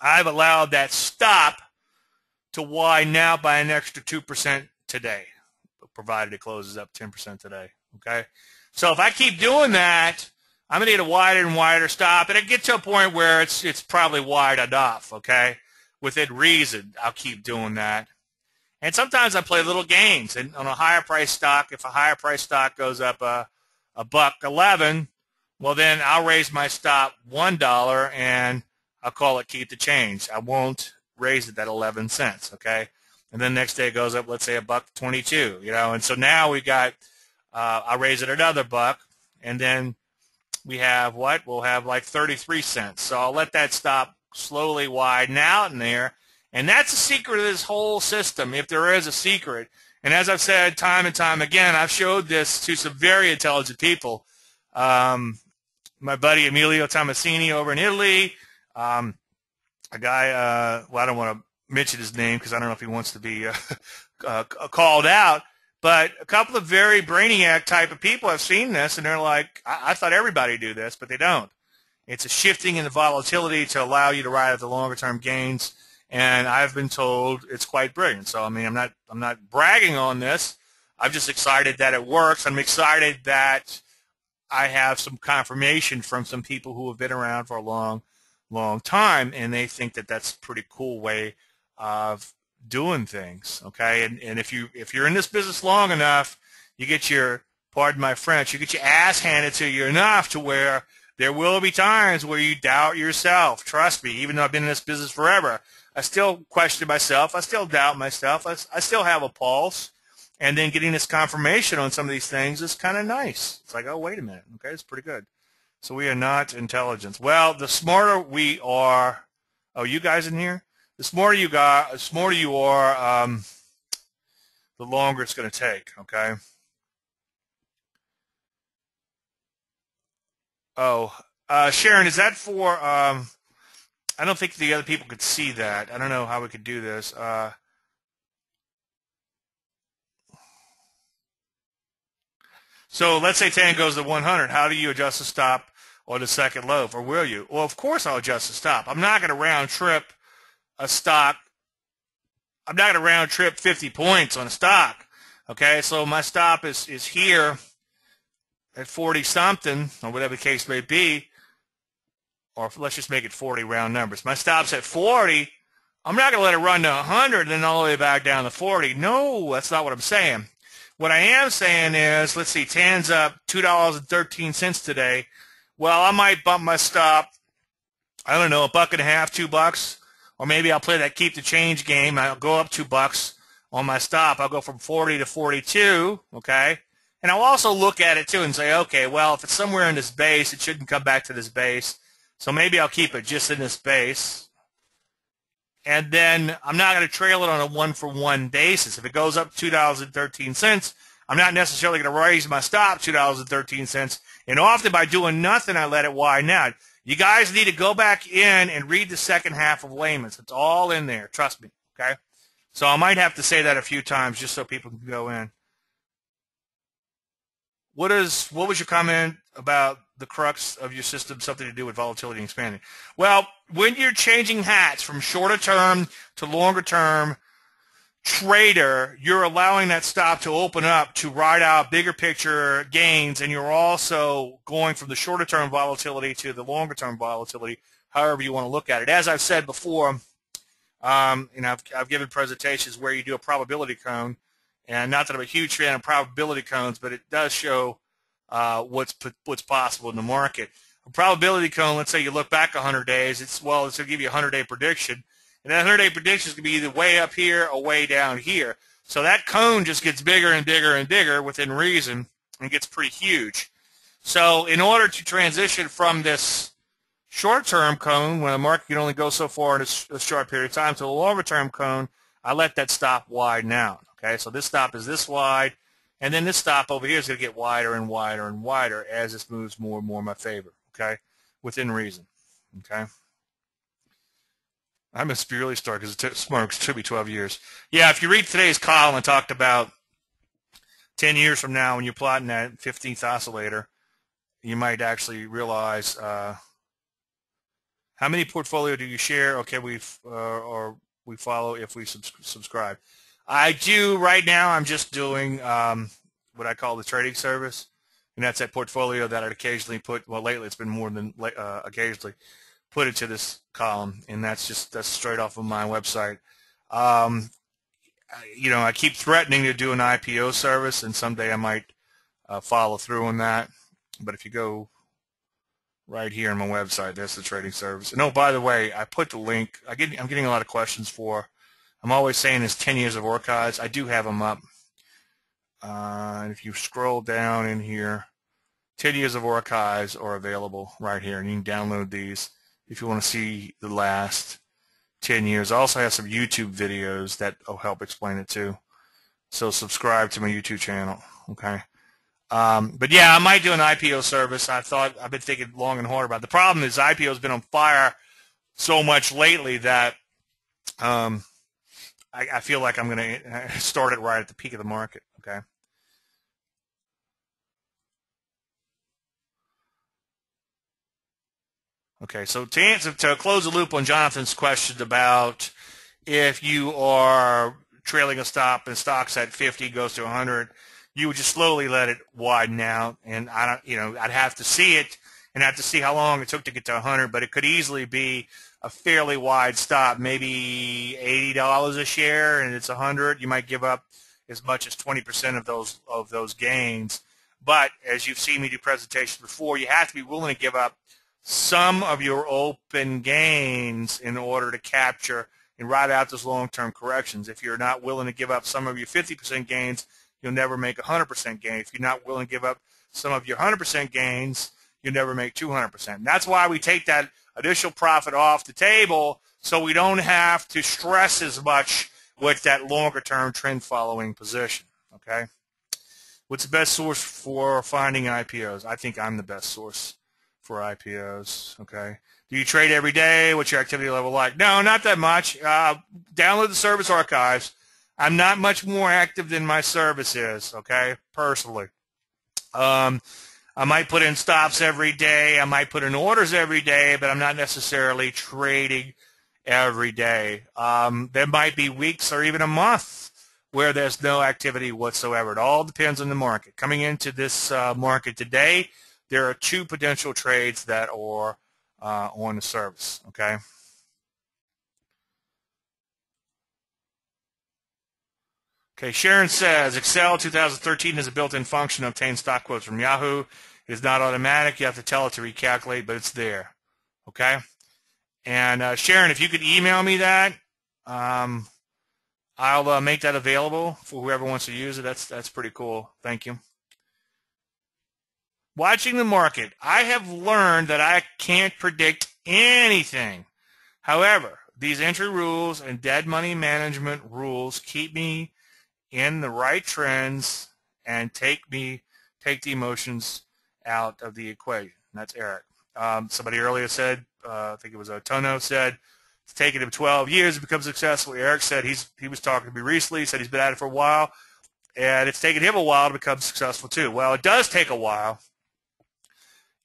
I've allowed that stop to widen out by an extra two percent today, provided it closes up ten percent today. Okay? So if I keep doing that, I'm going to get a wider and wider stop, and I get to a point where it's, it's probably wide enough. Okay? Within reason, I'll keep doing that. And sometimes I play little games. And on a higher price stock, if a higher price stock goes up a, a buck eleven, well then I'll raise my stop one dollar and I'll call it keep the change. I won't raise it that eleven cents, okay? And then next day it goes up, let's say a buck twenty-two, you know. And so now we got, uh, I'll raise it another buck, and then we have what? We'll have like thirty-three cents. So I'll let that stop slowly widen out in there, and that's the secret of this whole system, if there is a secret. And as I've said time and time again, I've showed this to some very intelligent people. Um, my buddy Emilio Tomasini over in Italy, um, a guy, uh, well, I don't want to mention his name because I don't know if he wants to be uh, uh, called out, but a couple of very brainiac type of people have seen this, and they're like, I, I thought everybody do this, but they don't. It's a shifting in the volatility to allow you to ride out the longer-term gains, and I've been told it's quite brilliant. So I mean, I'm not, I'm not bragging on this. I'm just excited that it works. I'm excited that I have some confirmation from some people who have been around for a long, long time, and they think that that's a pretty cool way of doing things. Okay, and and if you if you're in this business long enough, you get your, pardon my French, you get your ass handed to you enough to where there will be times where you doubt yourself. Trust me, even though I've been in this business forever, I still question myself. I still doubt myself. I, I still have a pulse. And then getting this confirmation on some of these things is kind of nice. It's like, oh, wait a minute. Okay, it's pretty good. So we are not intelligence. Well, the smarter we are, oh, you guys in here? The smarter you, got, the smarter you are, um, the longer it's going to take, okay? Oh, uh, Sharon, is that for, um, I don't think the other people could see that. I don't know how we could do this. Uh, so let's say T A N goes to one hundred. How do you adjust the stop or the second low, or will you? Well, of course I'll adjust the stop. I'm not going to round trip a stock. I'm not going to round trip fifty points on a stock, okay? So my stop is, is here. at forty something or whatever the case may be, or let's just make it forty round numbers. My stop's at forty. I'm not going to let it run to one hundred and then all the way back down to forty. No, that's not what I'm saying. What I am saying is, let's see, T A N's up two dollars and thirteen cents today. Well, I might bump my stop, I don't know, a buck and a half, two bucks. Or maybe I'll play that keep the change game. I'll go up two bucks on my stop. I'll go from forty to forty-two, okay? And I'll also look at it, too, and say, okay, well, if it's somewhere in this base, it shouldn't come back to this base. So maybe I'll keep it just in this base. And then I'm not going to trail it on a one-for-one basis. If it goes up two dollars and thirteen cents, I'm not necessarily going to raise my stop two dollars and thirteen cents. And often by doing nothing, I let it widen out. You guys need to go back in and read the second half of Layman's. It's all in there. Trust me, okay? So I might have to say that a few times just so people can go in. What is? What was your comment about the crux of your system, something to do with volatility and expanding? Well, when you're changing hats from shorter term to longer term trader, you're allowing that stop to open up to ride out bigger picture gains, and you're also going from the shorter term volatility to the longer term volatility, however you want to look at it. As I've said before, um, you know, I've, I've given presentations where you do a probability cone, and not that I'm a huge fan of probability cones, but it does show Uh, what's what's possible in the market. A probability cone, let's say you look back one hundred days, it's, well, it's going to give you a one hundred day prediction. And that one hundred day prediction is going to be either way up here or way down here. So that cone just gets bigger and bigger and bigger within reason and gets pretty huge. So in order to transition from this short-term cone, when the market can only go so far in a, a short period of time, to the longer-term cone, I let that stop widen out. Okay, so this stop is this wide. And then this stop over here is going to get wider and wider and wider as this moves more and more in my favor, okay, within reason, okay. I must be really stark because it took me twelve years. Yeah, if you read today's column, I talked about ten years from now when you're plotting that fifteenth oscillator, you might actually realize uh, how many portfolio do you share? Okay, we uh, or we follow if we subs subscribe. I do right now. I'm just doing um, what I call the trading service, and that's that portfolio that I'd occasionally put. Well, lately it's been more than uh, occasionally put into this column, and that's just that's straight off of my website. Um, you know, I keep threatening to do an I P O service, and someday I might uh, follow through on that. But if you go right here on my website, that's the trading service. And oh, by the way, I put the link. I get I'm getting a lot of questions for. I'm always saying it's ten years of archives. I do have them up. Uh, and if you scroll down in here, ten years of archives are available right here. And you can download these if you want to see the last ten years. I also have some YouTube videos that will help explain it too. So subscribe to my YouTube channel, okay? Um, but, yeah, I might do an I P O service. I thought, I've been thinking long and hard about it. The problem is I P O has been on fire so much lately that um, – I feel like I'm going to start it right at the peak of the market, okay? Okay, so to answer, to close the loop on Jonathan's question about if you are trailing a stop and stocks at fifty goes to one hundred, you would just slowly let it widen out, and I don't, you know, I'd have to see it and have to see how long it took to get to one hundred, but it could easily be a fairly wide stop, maybe eighty dollars a share, and it's one hundred. You might give up as much as twenty percent of those of those gains. But as you've seen me do presentations before, you have to be willing to give up some of your open gains in order to capture and ride out those long-term corrections. If you're not willing to give up some of your fifty percent gains, you'll never make one hundred percent gain. If you're not willing to give up some of your one hundred percent gains, you'll never make two hundred percent. And that's why we take that initial profit off the table so we don't have to stress as much with that longer-term trend-following position, okay? What's the best source for finding I P Os? I think I'm the best source for I P Os, okay? Do you trade every day? What's your activity level like? No, not that much. Uh, download the service archives. I'm not much more active than my service is, okay, personally. Um, I might put in stops every day. I might put in orders every day, but I'm not necessarily trading every day. Um, there might be weeks or even a month where there's no activity whatsoever. It all depends on the market. Coming into this uh, market today, there are two potential trades that are uh, on the service, okay? Okay, Sharon says, Excel two thousand thirteen is a built-in function to obtain stock quotes from Yahoo. It is not automatic. You have to tell it to recalculate, but it's there, okay? And uh, Sharon, if you could email me that, um, I'll uh, make that available for whoever wants to use it. That's that's pretty cool. Thank you. Watching the market, I have learned that I can't predict anything. However, these entry rules and dead money management rules keep me in the right trends and take me take the emotions out of the equation. That's Eric. Um, somebody earlier said, uh, I think it was Otono said, it's taken him twelve years to become successful. Eric said he's he was talking to me recently. He said he's been at it for a while, and it's taken him a while to become successful too. Well, it does take a while,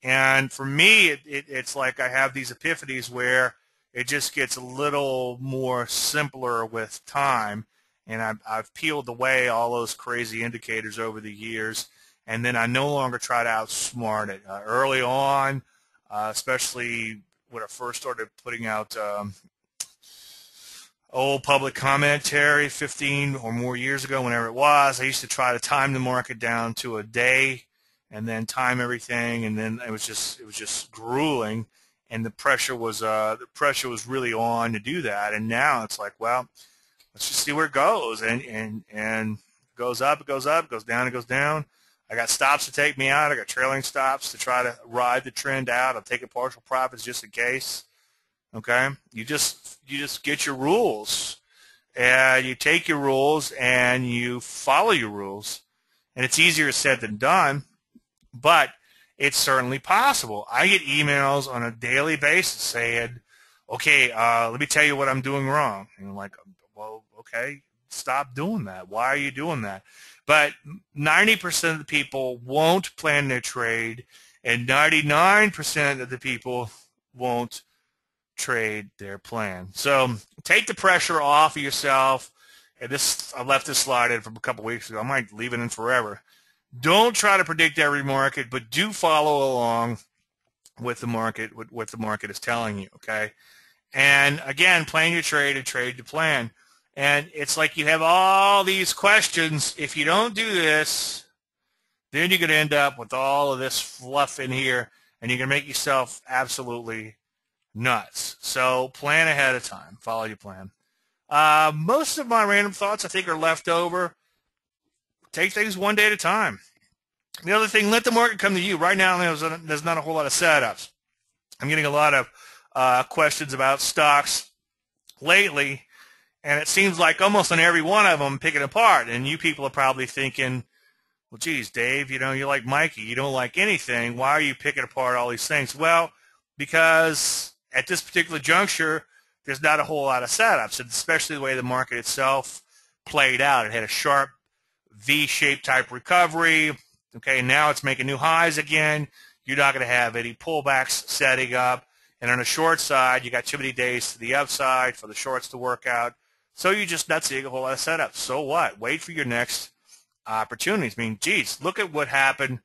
and for me, it, it, it's like I have these epiphanies where it just gets a little more simpler with time, and I've, I've peeled away all those crazy indicators over the years, and then I no longer try to outsmart it. Uh, early on, uh, especially when I first started putting out um, old public commentary fifteen or more years ago, whenever it was, I used to try to time the market down to a day and then time everything, and then it was just it was just grueling, and the pressure was uh, the pressure was really on to do that. And now it's like, well, let's just see where it goes, and and and it goes up, it goes up, it goes down, it goes down. I got stops to take me out. I got trailing stops to try to ride the trend out. I'm taking partial profits just in case. Okay, you just you just get your rules, and you take your rules and you follow your rules. And it's easier said than done, but it's certainly possible. I get emails on a daily basis saying, "Okay, uh, let me tell you what I'm doing wrong." And I'm like, "Well, okay, stop doing that. Why are you doing that?" But ninety percent of the people won't plan their trade, and ninety-nine percent of the people won't trade their plan. So take the pressure off of yourself. And this, I left this slide in from a couple weeks ago. I might leave it in forever. Don't try to predict every market, but do follow along with the market, with what the market is telling you. Okay, and again, plan your trade and trade to plan. And it's like you have all these questions. If you don't do this, then you're going to end up with all of this fluff in here, and you're going to make yourself absolutely nuts. So plan ahead of time. Follow your plan. Uh, most of my random thoughts, I think, are left over. Take things one day at a time. The other thing, let the market come to you. Right now, there's, a, there's not a whole lot of setups. I'm getting a lot of uh, questions about stocks lately. And it seems like almost on every one of them, picking apart. And you people are probably thinking, well, geez, Dave, you know, you're like Mikey. You don't like anything. Why are you picking apart all these things? Well, because at this particular juncture, there's not a whole lot of setups, and especially the way the market itself played out. It had a sharp V-shaped type recovery. Okay, now it's making new highs again. You're not going to have any pullbacks setting up. And on the short side, you got too many days to the upside for the shorts to work out. So you're just not seeing a whole lot of setups. So what? Wait for your next opportunities. I mean, geez, look at what happened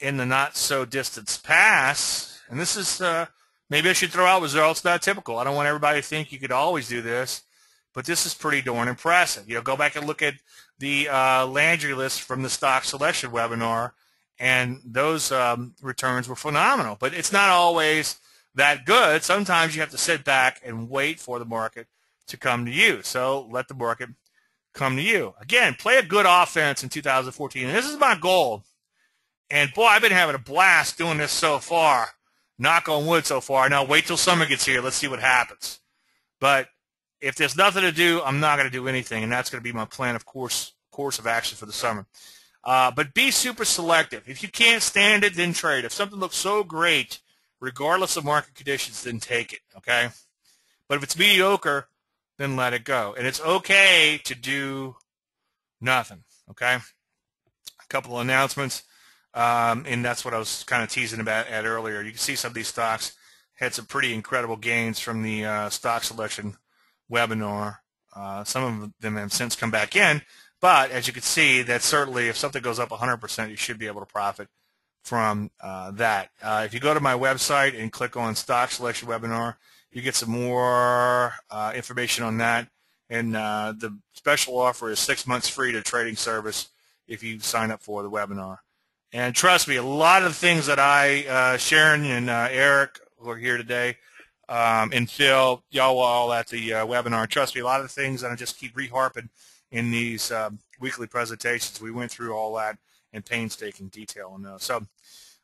in the not-so-distant past. And this is uh, maybe I should throw out results not typical. I don't want everybody to think you could always do this, but this is pretty darn impressive. You know, go back and look at the uh, Landry list from the stock selection webinar, and those um, returns were phenomenal. But it's not always that good. Sometimes you have to sit back and wait for the market to come to you. So let the market come to you. Again, play a good offense in two thousand fourteen. And this is my goal. And boy, I've been having a blast doing this so far. Knock on wood so far. Now wait till summer gets here. Let's see what happens. But if there's nothing to do, I'm not going to do anything. And that's going to be my plan of course, course of action for the summer. Uh, but be super selective. If you can't stand it, then trade. If something looks so great, regardless of market conditions, then take it. Okay? But if it's mediocre, then let it go. And it's okay to do nothing, okay? A couple of announcements, um, and that's what I was kind of teasing about at earlier. You can see some of these stocks had some pretty incredible gains from the uh, stock selection webinar. Uh, some of them have since come back in, But as you can see, that certainly if something goes up one hundred percent, you should be able to profit from uh, that. Uh, if you go to my website and click on Stock Selection Webinar, you get some more uh, information on that. And uh, the special offer is six months free to trading service if you sign up for the webinar. And trust me, a lot of the things that I, uh, Sharon and uh, Eric, who are here today, um, and Phil, y'all were all at the uh, webinar. Trust me, a lot of the things that I just keep reharping in these um, weekly presentations, we went through all that in painstaking detail on those. So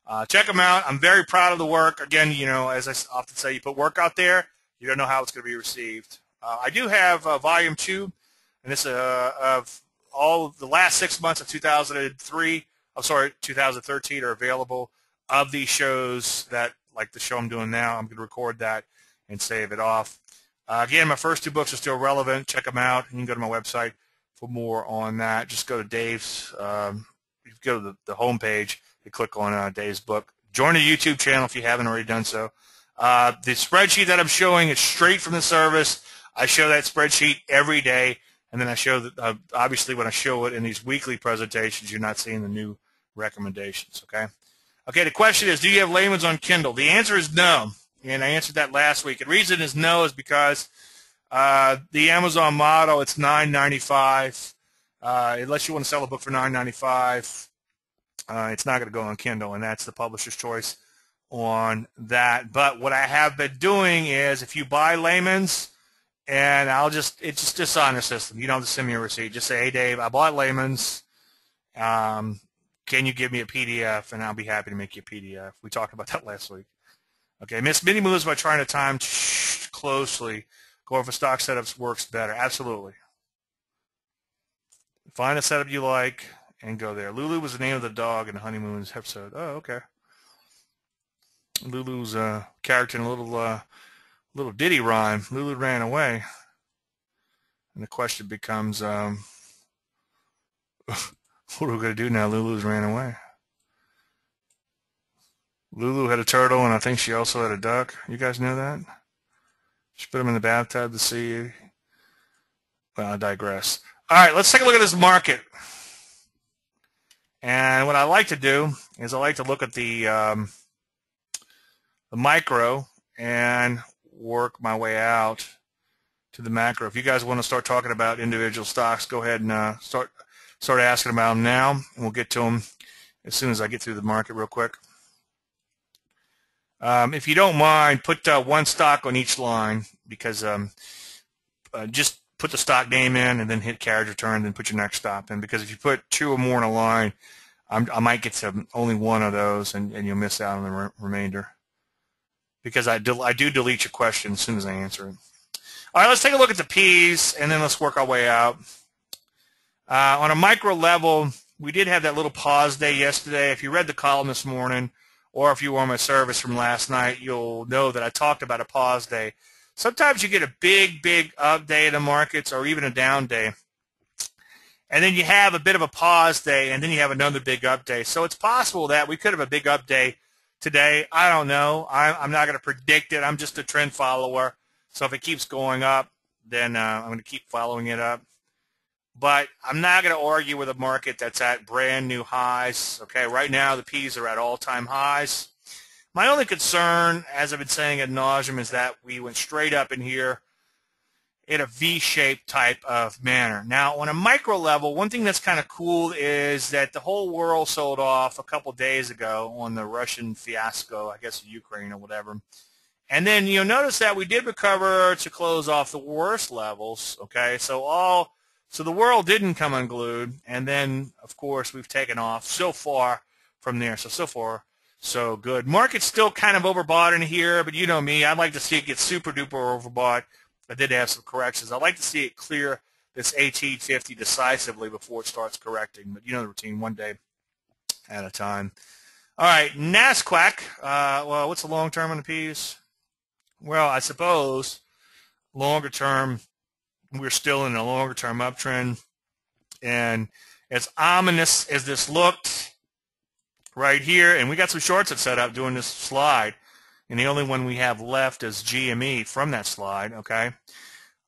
uh, check them out. I'm very proud of the work. Again, you know, as I often say, you put work out there, you don't know how it's going to be received. Uh, I do have uh, volume two, and this uh, of all of the last six months of two thousand three, I'm sorry, two thousand thirteen are available of these shows that, like the show I'm doing now, I'm going to record that and save it off. Uh, again, my first two books are still relevant. Check them out. You can go to my website for more on that. Just go to Dave's, um, you can go to the, the home page and click on uh, Dave's book. Join the YouTube channel if you haven't already done so. Uh, the spreadsheet that I'm showing is straight from the service. I show that spreadsheet every day, and then I show that, uh, obviously when I show it in these weekly presentations, you're not seeing the new recommendations, okay? Okay, the question is, do you have layman's on Kindle? The answer is no, and I answered that last week. The reason is no is because uh, the Amazon model, it's nine ninety-five. Uh, unless you want to sell a book for nine ninety-five, uh, it's not going to go on Kindle, and that's the publisher's choice on that. But what I have been doing is if you buy layman's, and I'll just, it's just dishonest system. You don't have to send me a receipt. Just say, hey, Dave, I bought layman's. Um, can you give me a P D F? And I'll be happy to make you a P D F. We talked about that last week. Okay, miss many moves by trying to time closely. Going for stock setups works better. Absolutely. Find a setup you like and go there. Lulu was the name of the dog in the Honeymoons episode. Oh, okay. Lulu's uh, character in a little... Uh, little ditty rhyme, Lulu ran away. And the question becomes, um, what are we going to do now Lulu's ran away? Lulu had a turtle, and I think she also had a duck. You guys know that? She put them in the bathtub to see. Well, I digress. All right, let's take a look at this market. And what I like to do is I like to look at the, um, the micro and work my way out to the macro. If you guys want to start talking about individual stocks, go ahead and uh, start start asking about them now, and we'll get to them as soon as I get through the market real quick. Um, if you don't mind, put uh, one stock on each line, because um, uh, just put the stock name in and then hit carriage return, then put your next stop in, because if you put two or more in a line, I'm, I might get to only one of those, and, and you'll miss out on the re remainder. Because I do, I do delete your question as soon as I answer it. All right, let's take a look at the P's, and then let's work our way out. Uh, on a micro level, we did have that little pause day yesterday. If you read the column this morning, or if you were on my service from last night, you'll know that I talked about a pause day. Sometimes you get a big, big up day in the markets, or even a down day. And then you have a bit of a pause day, and then you have another big up day. So it's possible that we could have a big up day today. I don't know. I'm not going to predict it. I'm just a trend follower. So if it keeps going up, then uh, I'm going to keep following it up. But I'm not going to argue with a market that's at brand new highs. Okay, right now the P's are at all-time highs. My only concern, as I've been saying ad nauseum, is that we went straight up in here in a V-shaped type of manner. Now, on a micro level, one thing that's kind of cool is that the whole world sold off a couple days ago on the Russian fiasco, I guess Ukraine or whatever. And then you'll notice that we did recover to close off the worst levels, okay? So all, so the world didn't come unglued, and then, of course, we've taken off so far from there. So, so far, so good. Market's still kind of overbought in here, but you know me. I'd like to see it get super-duper overbought. I did have some corrections. I like to see it clear this eighteen fifty decisively before it starts correcting. But you know the routine, one day at a time. All right, NASDAQ. Uh, well, what's the long term on the P's? Well, I suppose longer term, we're still in a longer term uptrend. And as ominous as this looked right here, and we got some shorts that set up doing this slide. And the only one we have left is G M E from that slide, okay?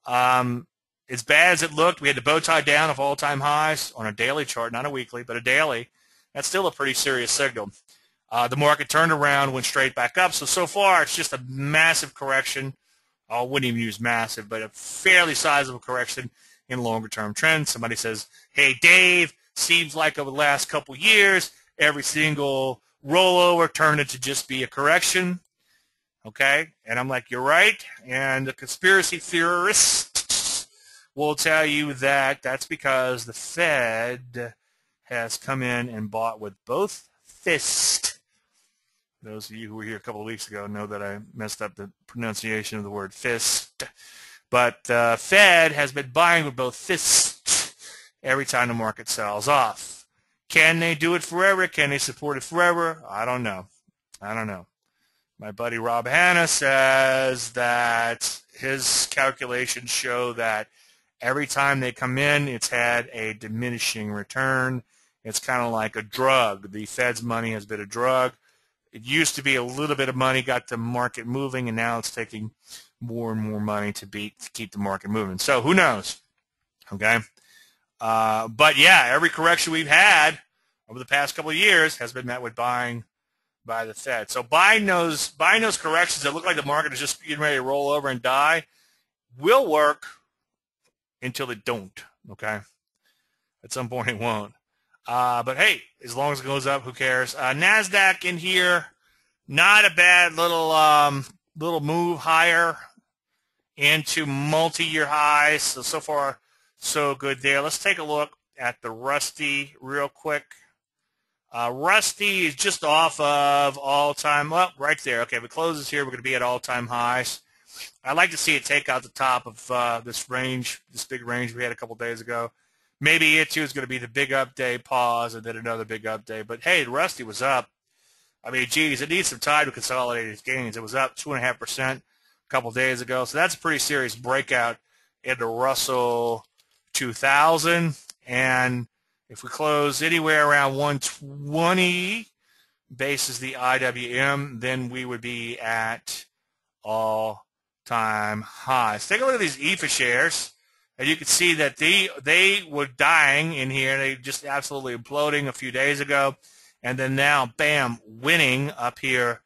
Um, as bad as it looked, we had the bow tie down of all-time highs on a daily chart, not a weekly, but a daily. That's still a pretty serious signal. Uh, the market turned around, went straight back up. So, so far, it's just a massive correction. I wouldn't even use massive, but a fairly sizable correction in longer-term trends. Somebody says, hey, Dave, seems like over the last couple years, every single rollover turned into just be a correction. Okay? And I'm like, you're right. And the conspiracy theorists will tell you that that's because the Fed has come in and bought with both fists. Those of you who were here a couple of weeks ago know that I messed up the pronunciation of the word fist. But uh, Fed has been buying with both fists every time the market sells off. Can they do it forever? Can they support it forever? I don't know. I don't know. My buddy Rob Hanna says that his calculations show that every time they come in, it's had a diminishing return. It's kind of like a drug. The Fed's money has been a drug. It used to be a little bit of money got the market moving, and now it's taking more and more money to beat to keep the market moving. So who knows? Okay, uh, but yeah, every correction we've had over the past couple of years has been met with buying by the Fed. So buying those buying those corrections that look like the market is just getting ready to roll over and die will work until it don't. Okay, at some point it won't. Uh, but hey, as long as it goes up, who cares? Uh, NASDAQ in here, not a bad little um, little move higher into multi-year highs. So, so far, so good there. Let's take a look at the Rusty real quick. Uh, Rusty is just off of all-time, well, right there. Okay, if it closes here, we're going to be at all-time highs. I'd like to see it take out the top of uh, this range, this big range we had a couple days ago. Maybe it, too, is going to be the big up day pause and then another big up day. But, hey, Rusty was up. I mean, geez, it needs some time to consolidate its gains. It was up two point five percent a couple days ago. So that's a pretty serious breakout in the Russell two thousand. And if we close anywhere around one twenty basis the I W M, then we would be at all-time highs. Take a look at these E F A shares. And you can see that they, they were dying in here. They just absolutely imploding a few days ago. And then now, bam, winning up here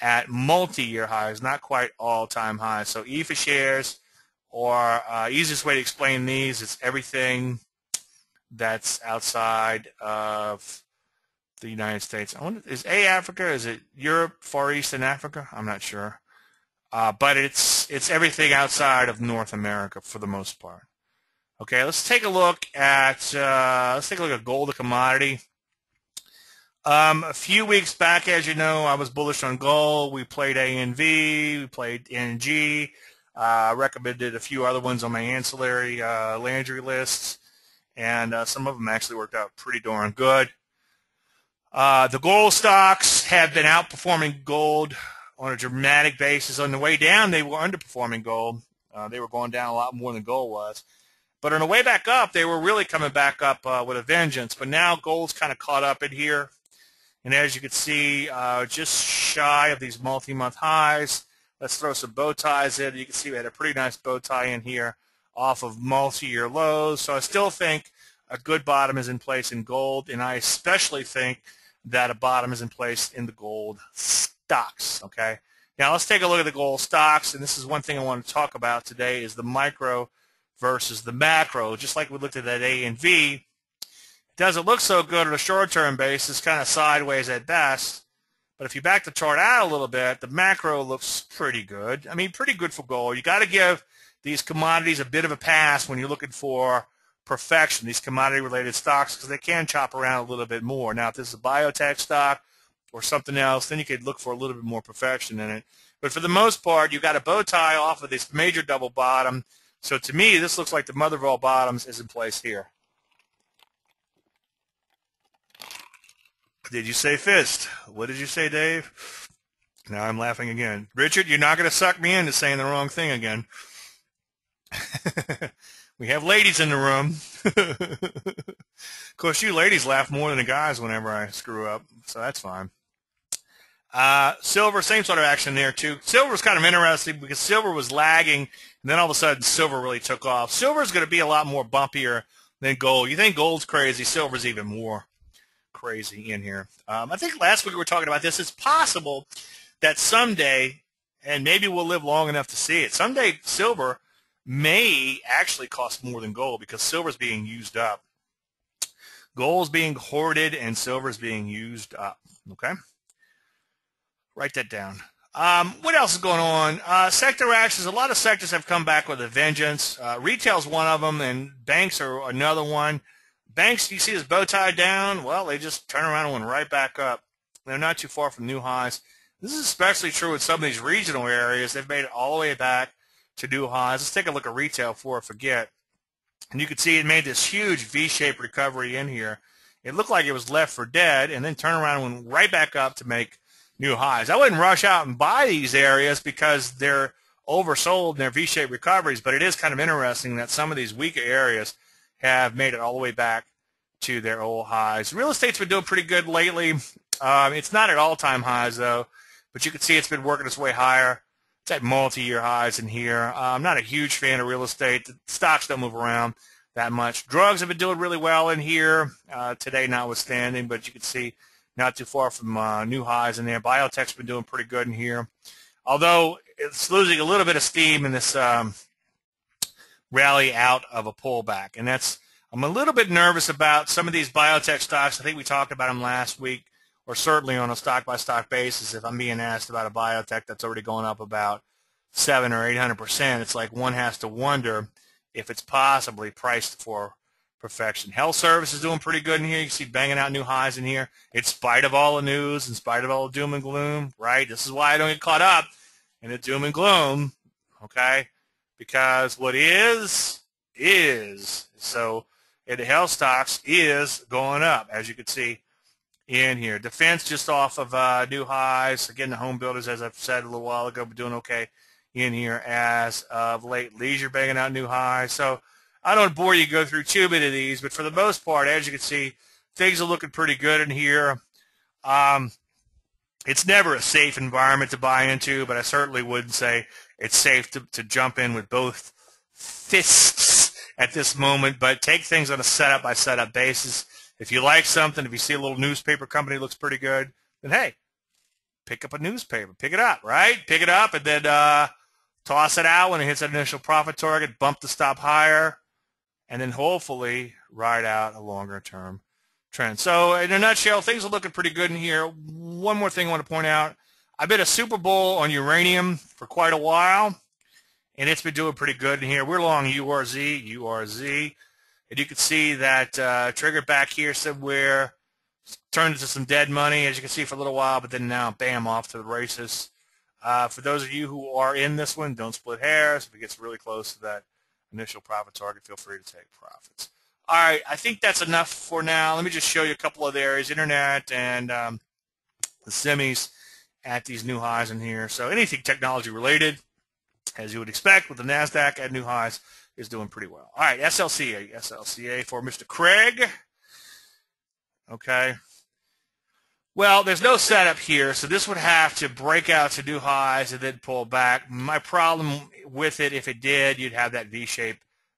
at multi-year highs, not quite all-time highs. So E F A shares, or uh, easiest way to explain these, is everything that's outside of the United States. I wonder, is A Africa? Is it Europe, Far East, and Africa? I'm not sure. Uh, but it's it's everything outside of North America for the most part. Okay, let's take a look at uh, let's take a look at gold, a commodity. Um, a few weeks back, as you know, I was bullish on gold. We played A and V, we played N G. I uh, recommended a few other ones on my ancillary uh, Landry lists, and uh, some of them actually worked out pretty darn good. Uh, the gold stocks have been outperforming gold on a dramatic basis. On the way down, they were underperforming gold. Uh, they were going down a lot more than gold was. But on the way back up, they were really coming back up uh, with a vengeance. But now gold's kind of caught up in here. And as you can see, uh, just shy of these multi-month highs. Let's throw some bow ties in. You can see we had a pretty nice bow tie in here off of multi-year lows. So I still think a good bottom is in place in gold. And I especially think that a bottom is in place in the gold stocks. Okay, now let's take a look at the gold stocks, and this is one thing I want to talk about today is the micro versus the macro. Just like we looked at that A and V, it doesn't look so good on a short-term basis, kind of sideways at best, but if you back the chart out a little bit, the macro looks pretty good. I mean, pretty good for gold. You got to give these commodities a bit of a pass when you're looking for perfection, these commodity-related stocks, because they can chop around a little bit more. Now, if this is a biotech stock or something else, then you could look for a little bit more perfection in it. But for the most part, you've got a bow tie off of this major double bottom. So to me, this looks like the mother of all bottoms is in place here. Did you say fist? What did you say, Dave? Now I'm laughing again. Richard, you're not going to suck me into saying the wrong thing again. We have ladies in the room. Of course, you ladies laugh more than the guys whenever I screw up, so that's fine. Uh, silver, same sort of action there, too. Silver was kind of interesting because silver was lagging And then all of a sudden, silver really took off. Silver is going to be a lot more bumpier than gold. You think gold's crazy, silver's even more crazy in here. Um, I think last week we were talking about this. It's possible that someday, and maybe we'll live long enough to see it, someday silver may actually cost more than gold because silver's being used up. Gold's being hoarded and silver's being used up. Okay? Write that down. Um, what else is going on? Uh, sector actions. A lot of sectors have come back with a vengeance. Uh, retail's one of them, and banks are another one. Banks, you see this bow tie down? Well, they just turn around and went right back up. They're not too far from new highs. This is especially true in some of these regional areas. They've made it all the way back to new highs. Let's take a look at retail before I forget. And you can see it made this huge V-shaped recovery in here. It looked like it was left for dead, and then turn around and went right back up to make new highs. I wouldn't rush out and buy these areas because they're oversold in their V-shaped recoveries, but it is kind of interesting that some of these weaker areas have made it all the way back to their old highs. Real estate's been doing pretty good lately. Um, it's not at all-time highs, though, but you can see it's been working its way higher. It's at multi-year highs in here. Uh, I'm not a huge fan of real estate. The stocks don't move around that much. Drugs have been doing really well in here, uh, today notwithstanding, but you can see not too far from uh, new highs in there. Biotech's been doing pretty good in here, although it's losing a little bit of steam in this um, rally out of a pullback. And that's, I'm a little bit nervous about some of these biotech stocks. I think we talked about them last week, or certainly on a stock-by-stock basis. If I'm being asked about a biotech that's already going up about seven or eight hundred percent, it's like one has to wonder if it's possibly priced for perfection. Health service is doing pretty good in here. You can see banging out new highs in here. In spite of all the news, in spite of all the doom and gloom, right? This is why I don't get caught up in the doom and gloom, okay? Because what is, is. So in the health stocks is going up, as you can see in here. Defense just off of uh, new highs. Again, the home builders, as I've said a little while ago, but doing okay in here as of late. Leisure banging out new highs. So I don't bore you, go through too many of these, but for the most part, as you can see, things are looking pretty good in here. Um, it's never a safe environment to buy into, but I certainly wouldn't say it's safe to, to jump in with both fists at this moment, but take things on a setup-by-setup basis. If you like something, if you see a little newspaper company looks pretty good, then hey, pick up a newspaper. Pick it up, right? Pick it up and then uh, toss it out when it hits that initial profit target, bump the stop higher, and then hopefully ride out a longer-term trend. So in a nutshell, things are looking pretty good in here. One more thing I want to point out. I've been a Super Bowl on uranium for quite a while, and it's been doing pretty good in here. We're long U R Z, U R Z, and you can see that uh, trigger back here somewhere, turned into some dead money, as you can see, for a little while, but then now, bam, off to the races. Uh, for those of you who are in this one, don't split hairs. If it gets really close to that initial profit target, feel free to take profits. All right, I think that's enough for now. Let me just show you a couple other areas, internet and um, the semis at these new highs in here. So anything technology related, as you would expect with the NASDAQ at new highs, is doing pretty well. All right, S L C A, S L C A for Mister Craig. Okay. Well, there's no setup here, so this would have to break out to new highs and then pull back. My problem with it, if it did, you'd have that V-shape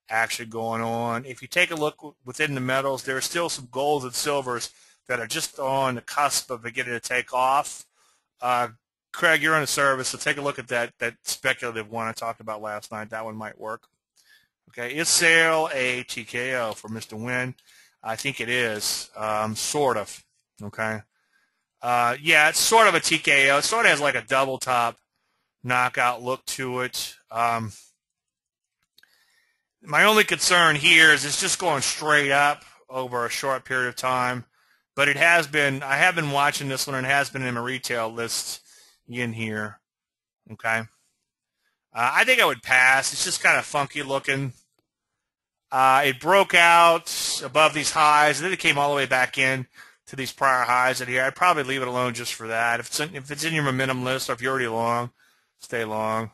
action going on. If you take a look within the metals, there are still some golds and silvers that are just on the cusp of beginning to take off. Uh, Craig, you're on the service, so take a look at that, that speculative one I talked about last night. That one might work. Okay, is sale a T K O for Mister Wynn? I think it is, um, sort of, okay? Uh, yeah, it's sort of a T K O. It sort of has like a double top knockout look to it. Um, my only concern here is it's just going straight up over a short period of time. But it has been, I have been watching this one, and it has been in my retail list in here. Okay. Uh, I think I would pass. It's just kind of funky looking. Uh, it broke out above these highs, and then it came all the way back in to these prior highs in here. I'd probably leave it alone just for that. If it's in, if it's in your momentum list, or if you're already long, stay long.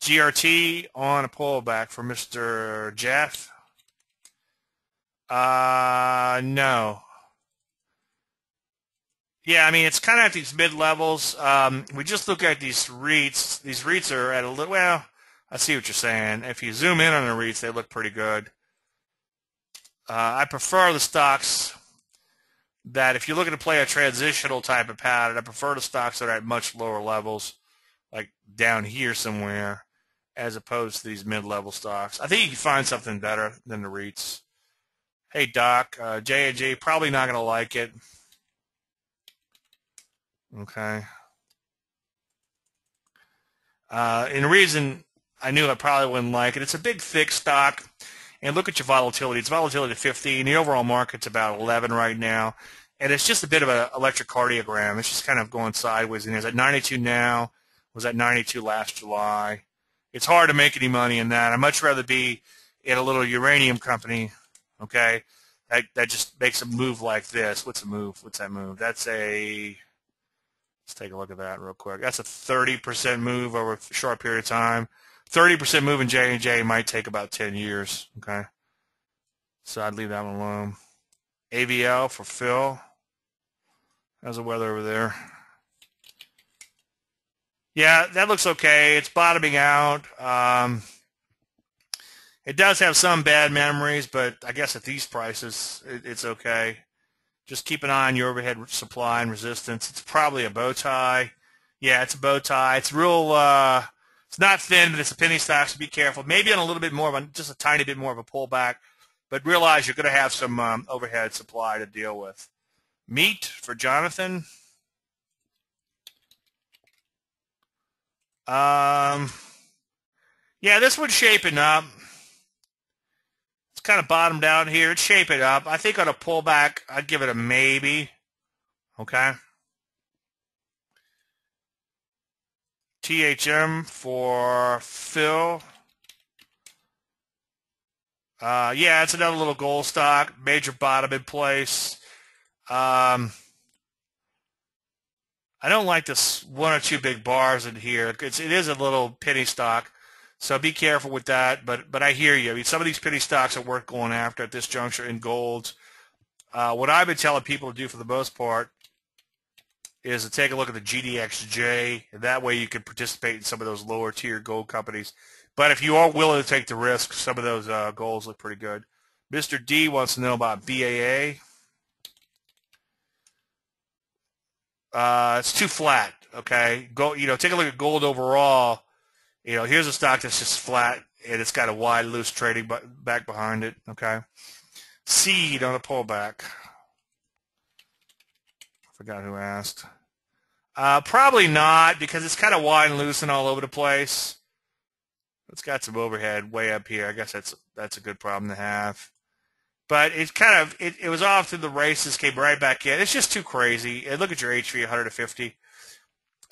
G R T on a pullback for Mister Jeff. Uh, no. Yeah, I mean, it's kind of at these mid-levels. Um, we just look at these REITs. These REITs are at a little, well, I see what you're saying. If you zoom in on the REITs, they look pretty good. Uh, I prefer the stocks that, if you're looking to play a transitional type of pattern, I prefer the stocks that are at much lower levels, like down here somewhere, as opposed to these mid-level stocks. I think you can find something better than the REITs. Hey, Doc, uh, J and J, probably not going to like it. Okay. Uh, and the reason I knew I probably wouldn't like it, it's a big, thick stock. And look at your volatility. It's volatility at fifteen. The overall market's about eleven right now. And it's just a bit of an electrocardiogram. It's just kind of going sideways. And it's at ninety-two now. It was at ninety-two last July. It's hard to make any money in that. I'd much rather be in a little uranium company, okay, that, that just makes a move like this. What's a move? What's that move? That's a – let's take a look at that real quick. That's a thirty percent move over a short period of time. thirty percent move in J and J might take about ten years, okay? So I'd leave that one alone. A V L for Phil. How's the weather over there? Yeah, that looks okay. It's bottoming out. Um, it does have some bad memories, but I guess at these prices, it, it's okay. Just keep an eye on your overhead supply and resistance. It's probably a bow tie. Yeah, it's a bow tie. It's real... Uh, It's not thin, but it's a penny stock, so be careful. Maybe on a little bit more of a, just a tiny bit more of a pullback, but realize you're going to have some um, overhead supply to deal with. Meat for Jonathan. Um, yeah, this one's shaping up. It's kind of bottomed out here. It's shaping up. I think on a pullback, I'd give it a maybe. Okay. T H M for Phil. Uh, yeah, it's another little gold stock. Major bottom in place. Um, I don't like this one or two big bars in here. It's, it is a little penny stock, so be careful with that. But but I hear you. I mean, some of these penny stocks are worth going after at this juncture in gold. Uh, what I've been telling people to do for the most part is to take a look at the G D X J. That way you can participate in some of those lower-tier gold companies. But if you are willing to take the risk, some of those uh, goals look pretty good. Mister D wants to know about B A A. Uh, it's too flat, okay? Go, you know, take a look at gold overall. You know, here's a stock that's just flat, and it's got a wide, loose trading back behind it, okay? Seed on a pullback. Forgot who asked. Uh, probably not, because it's kind of wide and loose and all over the place. It's got some overhead way up here. I guess that's that's a good problem to have. But it's kind of it, it was off to the races, came right back in. It's just too crazy. And look at your H V one hundred fifty.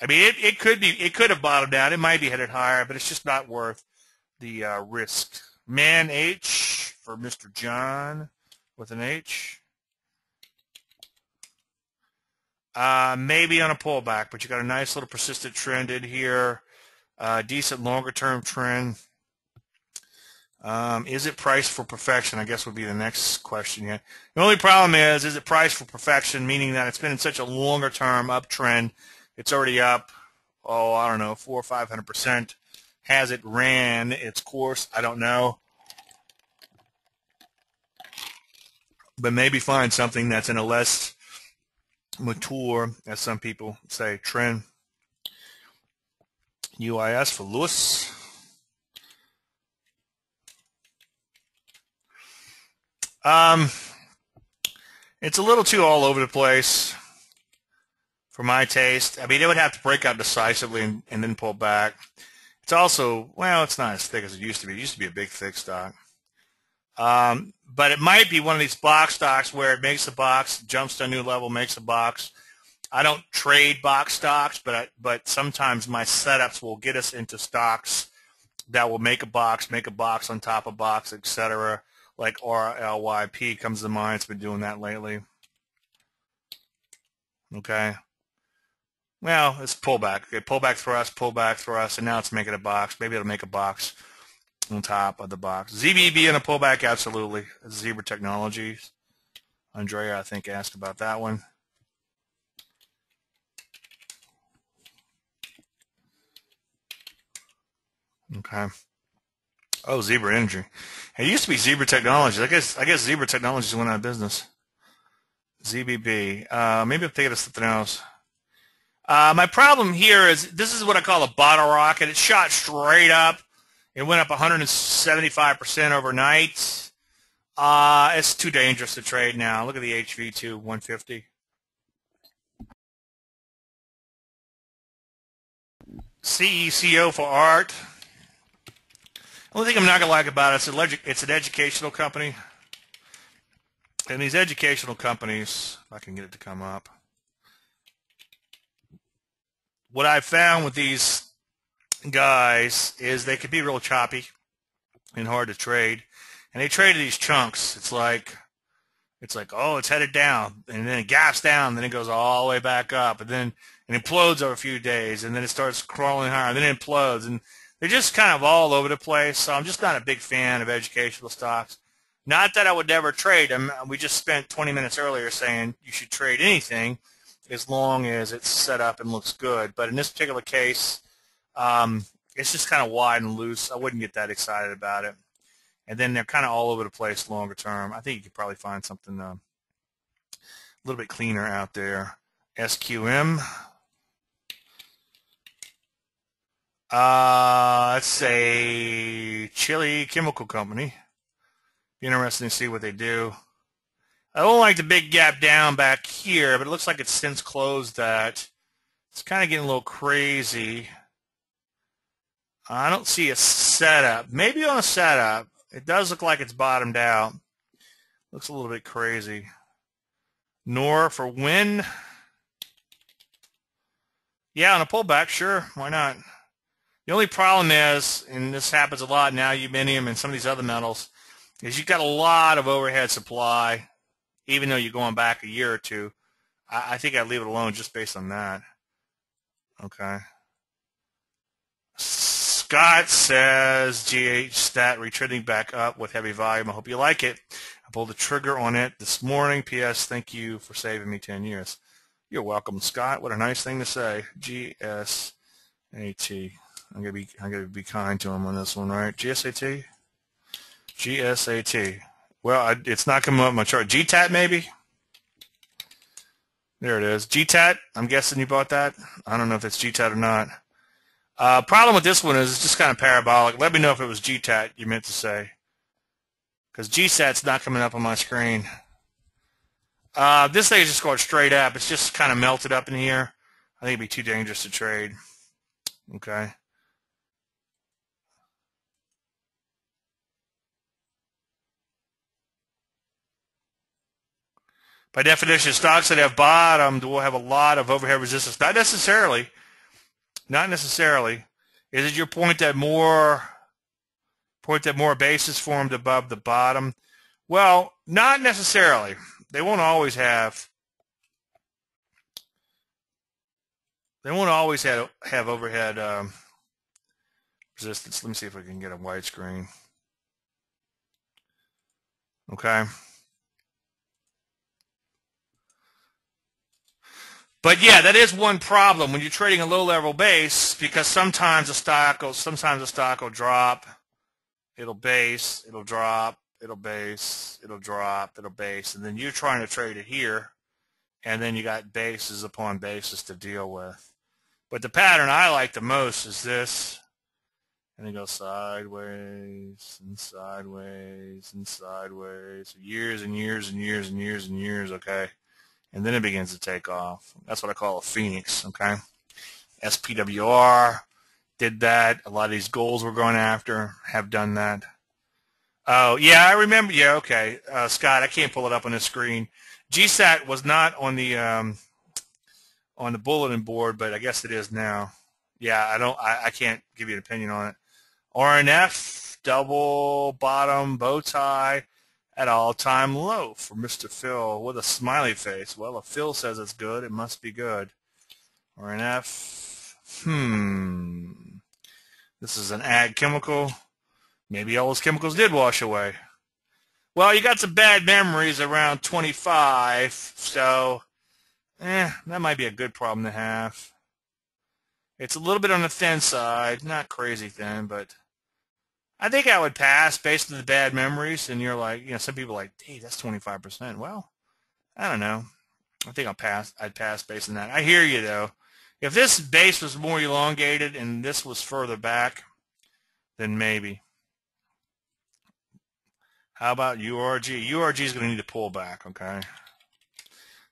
I mean, it, it could be it could have bottomed out. It might be headed higher, but it's just not worth the uh, risk. Man H for Mister John with an H. Uh, maybe on a pullback, but you got a nice little persistent trend in here, uh, decent longer-term trend. Um, is it priced for perfection? I guess would be the next question here. The only problem is, is it priced for perfection, meaning that it's been in such a longer-term uptrend, it's already up, oh, I don't know, four or five hundred percent. Has it ran its course? I don't know. But maybe find something that's in a less mature, as some people say, trend. U I S for Lewis. Um, it's a little too all over the place for my taste. I mean, it would have to break out decisively and, and then pull back. It's also, well, it's not as thick as it used to be. It used to be a big, thick stock. Um, but it might be one of these box stocks where it makes the box, jumps to a new level, makes the box. I don't trade box stocks, but I, but sometimes my setups will get us into stocks that will make a box, make a box on top of box, et cetera. Like R L Y P comes to mind. It's been doing that lately. Okay. Well, it's pullback. Okay, pullback thrust, pullback thrust, and now it's making a box. Maybe it'll make a box on top of the box. Z B B and a pullback, absolutely. Zebra Technologies. Andrea, I think, asked about that one. Okay. Oh, Zebra Energy. It used to be Zebra Technologies. I guess I guess Zebra Technologies went out of business. Z B B. Uh, maybe I'm thinking of something else. Uh, my problem here is this is what I call a bottle rocket. It shot straight up. It went up one hundred seventy-five percent overnight. Uh, it's too dangerous to trade now. Look at the H V two, one fifty. C E C O for art. The only thing I'm not going to like about it is it's an educational company. And these educational companies, if I can get it to come up, what I've found with these guys is they could be real choppy and hard to trade. And they trade these chunks. It's like, it's like, oh, it's headed down. And then it gaps down. Then it goes all the way back up. And then it implodes over a few days. And then it starts crawling higher. And then it implodes. And they're just kind of all over the place. So I'm just not a big fan of educational stocks. Not that I would never trade them. We just spent twenty minutes earlier saying you should trade anything as long as it's set up and looks good. But in this particular case, um, it's just kind of wide and loose. I wouldn't get that excited about it. And then they're kind of all over the place longer term. I think you could probably find something uh, a little bit cleaner out there. S Q M. Uh, let's say Chile Chemical Company. Be interesting to see what they do. I don't like the big gap down back here, but it looks like it's since closed that. It's kind of getting a little crazy. I don't see a setup. Maybe on a setup. It does look like it's bottomed out. Looks a little bit crazy. Nor for win. Yeah, on a pullback, sure. Why not? The only problem is, and this happens a lot now, uranium and some of these other metals, is you've got a lot of overhead supply, even though you're going back a year or two. I, I think I'd leave it alone just based on that. Okay. Scott says, G H stat retrending back up with heavy volume. I hope you like it. I pulled the trigger on it this morning. P S Thank you for saving me ten years. You're welcome, Scott. What a nice thing to say. G S A T. I'm gonna be I'm gonna be kind to him on this one, right? G S A T? G S A T. Well, I, it's not coming up on my chart. G T A T maybe? There it is. G T A T. I'm guessing you bought that. I don't know if that's G T A T or not. Uh, problem with this one is it's just kind of parabolic. Let me know if it was G T A T you meant to say, because G S A T's not coming up on my screen. Uh, this thing is just going straight up. It's just kind of melted up in here. I think it'd be too dangerous to trade. Okay. By definition, stocks that have bottomed will have a lot of overhead resistance. Not necessarily. Not necessarily. Is it your point that more point that more bases formed above the bottom? Well, not necessarily. They won't always have they won't always have, have overhead um, resistance. Let me see if I can get a widescreen. Okay. But yeah, that is one problem when you're trading a low-level base, because sometimes a stock will sometimes a stock will drop, it'll base, it'll drop, it'll base, it'll drop, it'll base, and then you're trying to trade it here, and then you got bases upon bases to deal with. But the pattern I like the most is this, and it goes sideways and sideways and sideways, years and years and years and years and years. Okay. And then it begins to take off. That's what I call a phoenix, okay? S P W R did that. A lot of these goals we're going after have done that. Oh, yeah, I remember. Yeah, okay. Uh, Scott, I can't pull it up on the screen. G S A T was not on the um, on the bulletin board, but I guess it is now. Yeah, I don't. I, I can't give you an opinion on it. R N F, double bottom, bow tie. At all-time low for Mister Phil with a smiley face. Well, if Phil says it's good, it must be good. Or an F. Hmm. This is an ag chemical. Maybe all those chemicals did wash away. Well, you got some bad memories around twenty-five, so eh, that might be a good problem to have. It's a little bit on the thin side. Not crazy thin, but I think I would pass based on the bad memories. And you're like, you know, some people are like, hey, that's twenty-five percent. Well, I don't know. I think I'll pass. I'd pass based on that. I hear you, though. If this base was more elongated and this was further back, then maybe. How about U R G? U R G is going to need to pull back, okay?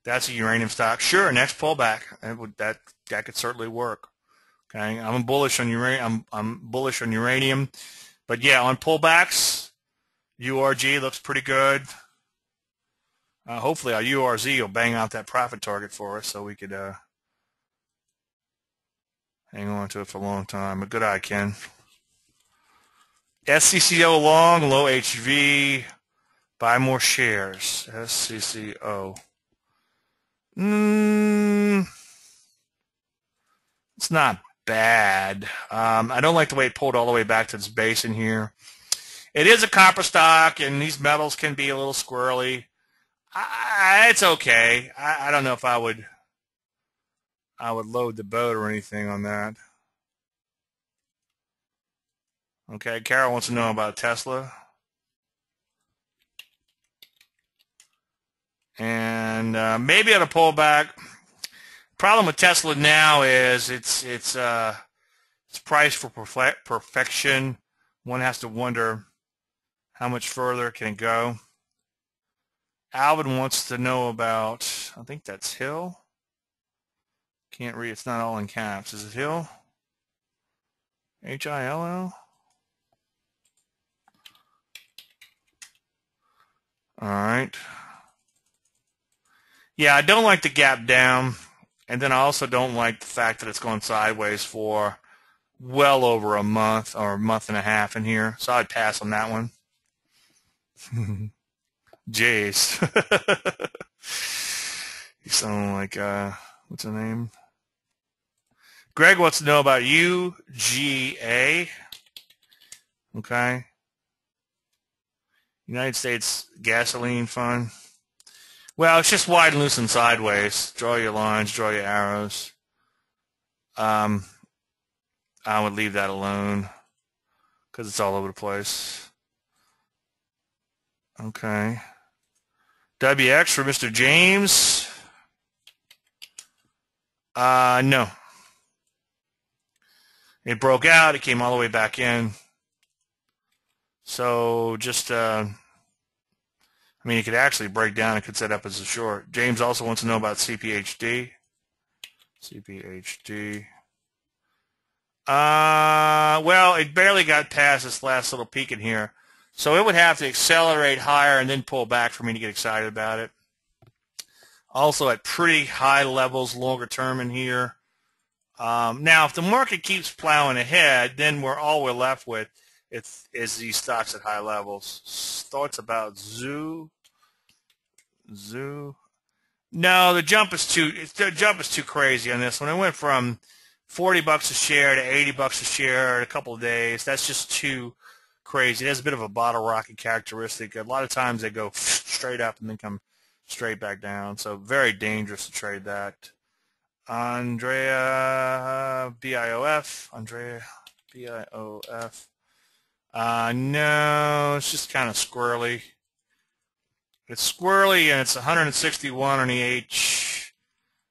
That's a uranium stock. Sure, next pullback. That would, that that could certainly work. Okay, I'm bullish on uranium. I'm I'm bullish on uranium, but yeah, on pullbacks, U R G looks pretty good. Uh, hopefully, our U R Z will bang out that profit target for us, so we could uh, hang on to it for a long time. But good eye, Ken. S C C O long, low H V. Buy more shares. S C C O. Mm, it's not bad. Um, I don't like the way it pulled all the way back to this base in here. It is a copper stock, and these metals can be a little squirrely. I, it's okay. I, I don't know if I would. I would load the boat or anything on that. Okay, Carol wants to know about Tesla. And uh, maybe at a pullback. Problem with Tesla now is it's it's uh, it's priced for perfe perfection. One has to wonder how much further can it go. Alvin wants to know about, I think that's Hill. Can't read. It's not all in caps. Is it Hill? H I L L. All right. Yeah, I don't like the gap down, and then I also don't like the fact that it's going sideways for well over a month or a month and a half in here, so I'd pass on that one. Jeez. You sound like, uh, what's her name? Greg wants to know about U G A, okay, United States Gasoline Fund. Well, it's just wide and loose and sideways. Draw your lines, draw your arrows. Um, I would leave that alone because it's all over the place. Okay. W X for Mister James. Uh, no. It broke out. It came all the way back in. So just... Uh, I mean, it could actually break down. It could set up as a short. James also wants to know about C P H D. C P H D. Uh, well, it barely got past this last little peak in here. So it would have to accelerate higher and then pull back for me to get excited about it. Also at pretty high levels longer term in here. Um, now, if the market keeps plowing ahead, then we're all we're left with It's, is these stocks at high levels. Thoughts about Zoo? Zoo? No, the jump is too. It's, the jump is too crazy on this one. It went from forty bucks a share to eighty bucks a share in a couple of days. That's just too crazy. It has a bit of a bottle rocket characteristic. A lot of times they go straight up and then come straight back down. So very dangerous to trade that. Andrea B I O F. Andrea B I O F. Uh, no, it's just kind of squirrely. It's squirrely, and it's one hundred sixty-one on the H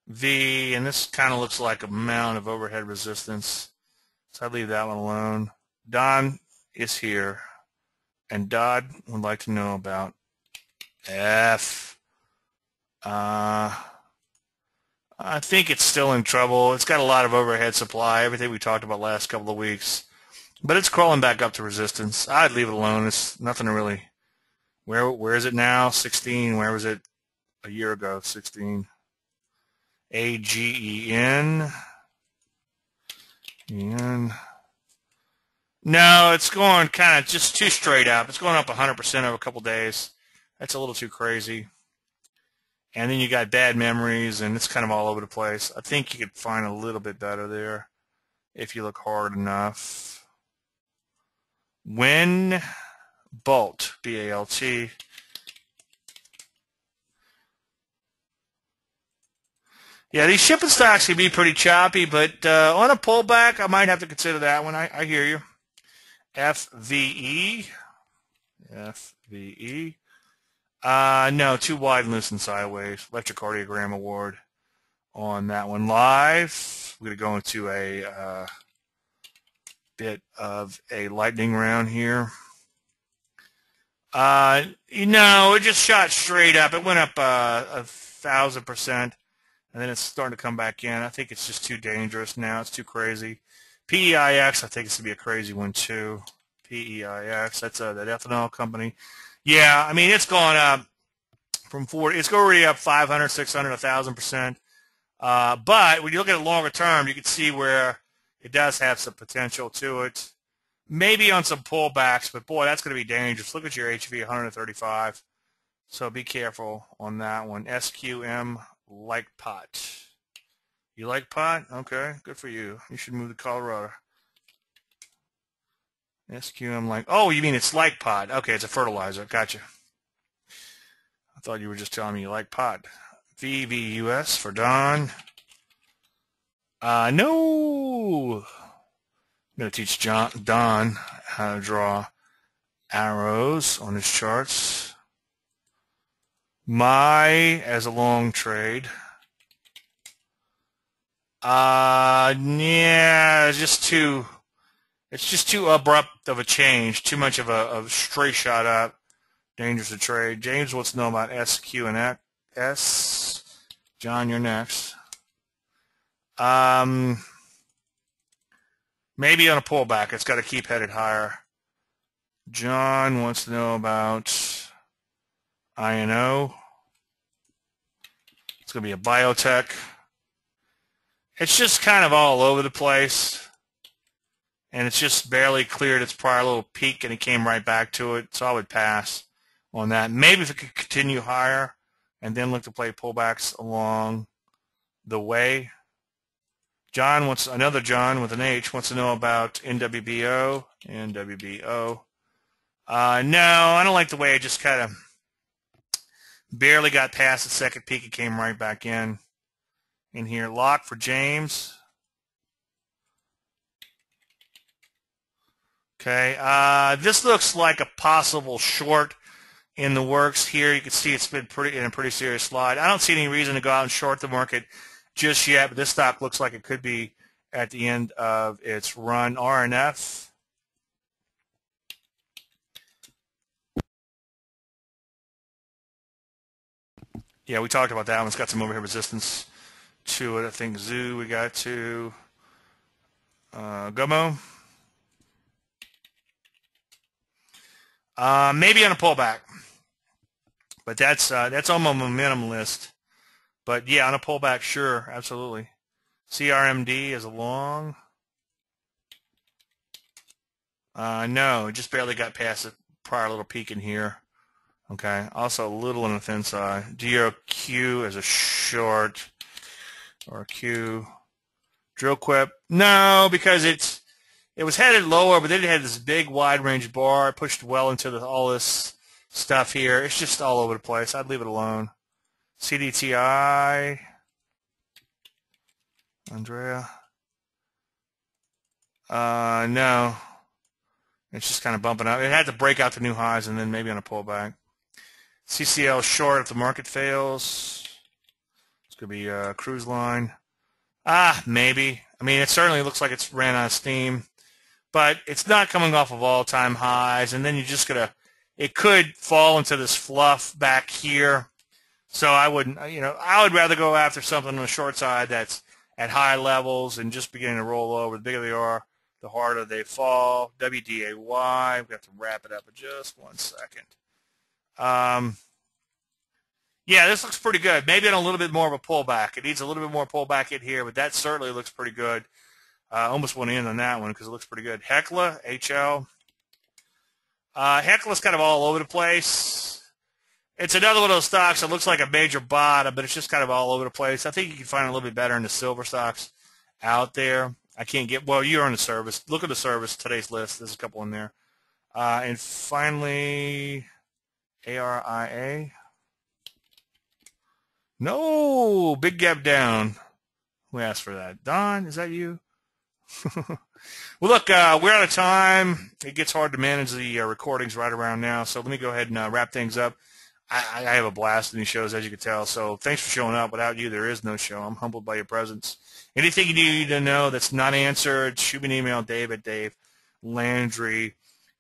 V, and this kind of looks like a mound of overhead resistance. So I'd leave that one alone. Don is here, and Dodd would like to know about F. Uh, I think it's still in trouble. It's got a lot of overhead supply, everything we talked about last couple of weeks. But it's crawling back up to resistance. I'd leave it alone. It's nothing to really. Where where is it now? sixteen. Where was it a year ago? sixteen. A G E N. And no, it's going kind of just too straight up. It's going up one hundred percent over a couple days. That's a little too crazy. And then you got bad memories, and it's kind of all over the place. I think you could find a little bit better there if you look hard enough. When Bolt, B A L T. Yeah, these shipping stocks can be pretty choppy, but uh, on a pullback, I might have to consider that one. I, I hear you. F V E. F V E. Uh, no, too wide and loose and sideways. Electrocardiogram award on that one. Live, we're going to go into a uh, bit of a lightning round here. Uh, you know, it just shot straight up. It went up uh, a thousand percent, and then it's starting to come back in. I think it's just too dangerous now. It's too crazy. P E I X, I think it's going to be a crazy one too. P E I X, that's uh, that ethanol company. Yeah, I mean, it's gone up from forty. It's already up five hundred, six hundred, one thousand percent. Uh, but when you look at it longer term, you can see where it does have some potential to it. Maybe on some pullbacks, but, boy, that's going to be dangerous. Look at your H V, one thirty-five. So be careful on that one. S Q M, like pot. You like pot? Okay, good for you. You should move to Colorado. S Q M like, oh, you mean it's like pot. Okay, it's a fertilizer. Gotcha. I thought you were just telling me you like pot. V V U S for Don. Uh, no. I'm going to teach John, Don how to draw arrows on his charts. My as a long trade. Uh, yeah, it's just too... It's just too abrupt of a change, too much of a, of a straight shot up, dangerous to trade. James wants to know about S Q and S. John, you're next. Um, maybe on a pullback. It's got to keep headed higher. John wants to know about I N O. It's going to be a biotech. It's just kind of all over the place. And it's just barely cleared its prior little peak, and it came right back to it. So I would pass on that. Maybe if it could continue higher and then look to play pullbacks along the way. John wants, another John with an H, wants to know about N W B O. N W B O. Uh, no, I don't like the way it just kind of barely got past the second peak. It came right back in. In here, lock for James. Okay, uh, this looks like a possible short in the works here. You can see it's been pretty in a pretty serious slide. I don't see any reason to go out and short the market just yet, but this stock looks like it could be at the end of its run. R N F. Yeah, we talked about that one. It's got some overhead resistance to it. I think Zoo we got to. Uh, Gummo. Uh, maybe on a pullback, but that's uh, that's on my momentum list. But yeah, on a pullback, sure, absolutely. C R M D is a long. Uh, no, just barely got past the prior little peak in here. Okay, also a little on the thin side. D R Q is a short, or Q. Drillquip, no, because it's. It was headed lower, but then it had this big wide range bar. It pushed well into the, all this stuff here. It's just all over the place. I'd leave it alone. C D T I. Andrea. Uh, no. It's just kind of bumping up. It had to break out the new highs and then maybe on a pullback. C C L short if the market fails. It's going to be a cruise line. Ah, maybe. I mean, it certainly looks like it's ran out of steam. But it's not coming off of all-time highs, and then you're just gonna. It could fall into this fluff back here, so I wouldn't. You know, I would rather go after something on the short side that's at high levels and just beginning to roll over. The bigger they are, the harder they fall. W D A Y. We have to wrap it up in just one second. Um, yeah, this looks pretty good. Maybe on a little bit more of a pullback. It needs a little bit more pullback in here, but that certainly looks pretty good. I uh, almost want to end on that one because it looks pretty good. Hecla, H L. Uh, Hecla's kind of all over the place. It's another one of those stocks that looks like a major bottom, but it's just kind of all over the place. I think you can find a little bit better in the silver stocks out there. I can't get – well, you're on the service. Look at the service, today's list. There's a couple in there. Uh, and finally, A R I A. No, big gap down. Who asked for that? Don, is that you? Well, look, uh, we're out of time. It gets hard to manage the uh, recordings right around now, so let me go ahead and uh, wrap things up. I, I have a blast in these shows, as you can tell, so thanks for showing up. Without you, there is no show. I'm humbled by your presence. Anything you need to know that's not answered, shoot me an email, Dave at Dave Landry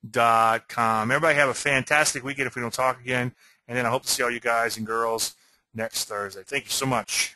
dot com. Everybody have a fantastic weekend if we don't talk again, and then I hope to see all you guys and girls next Thursday. Thank you so much.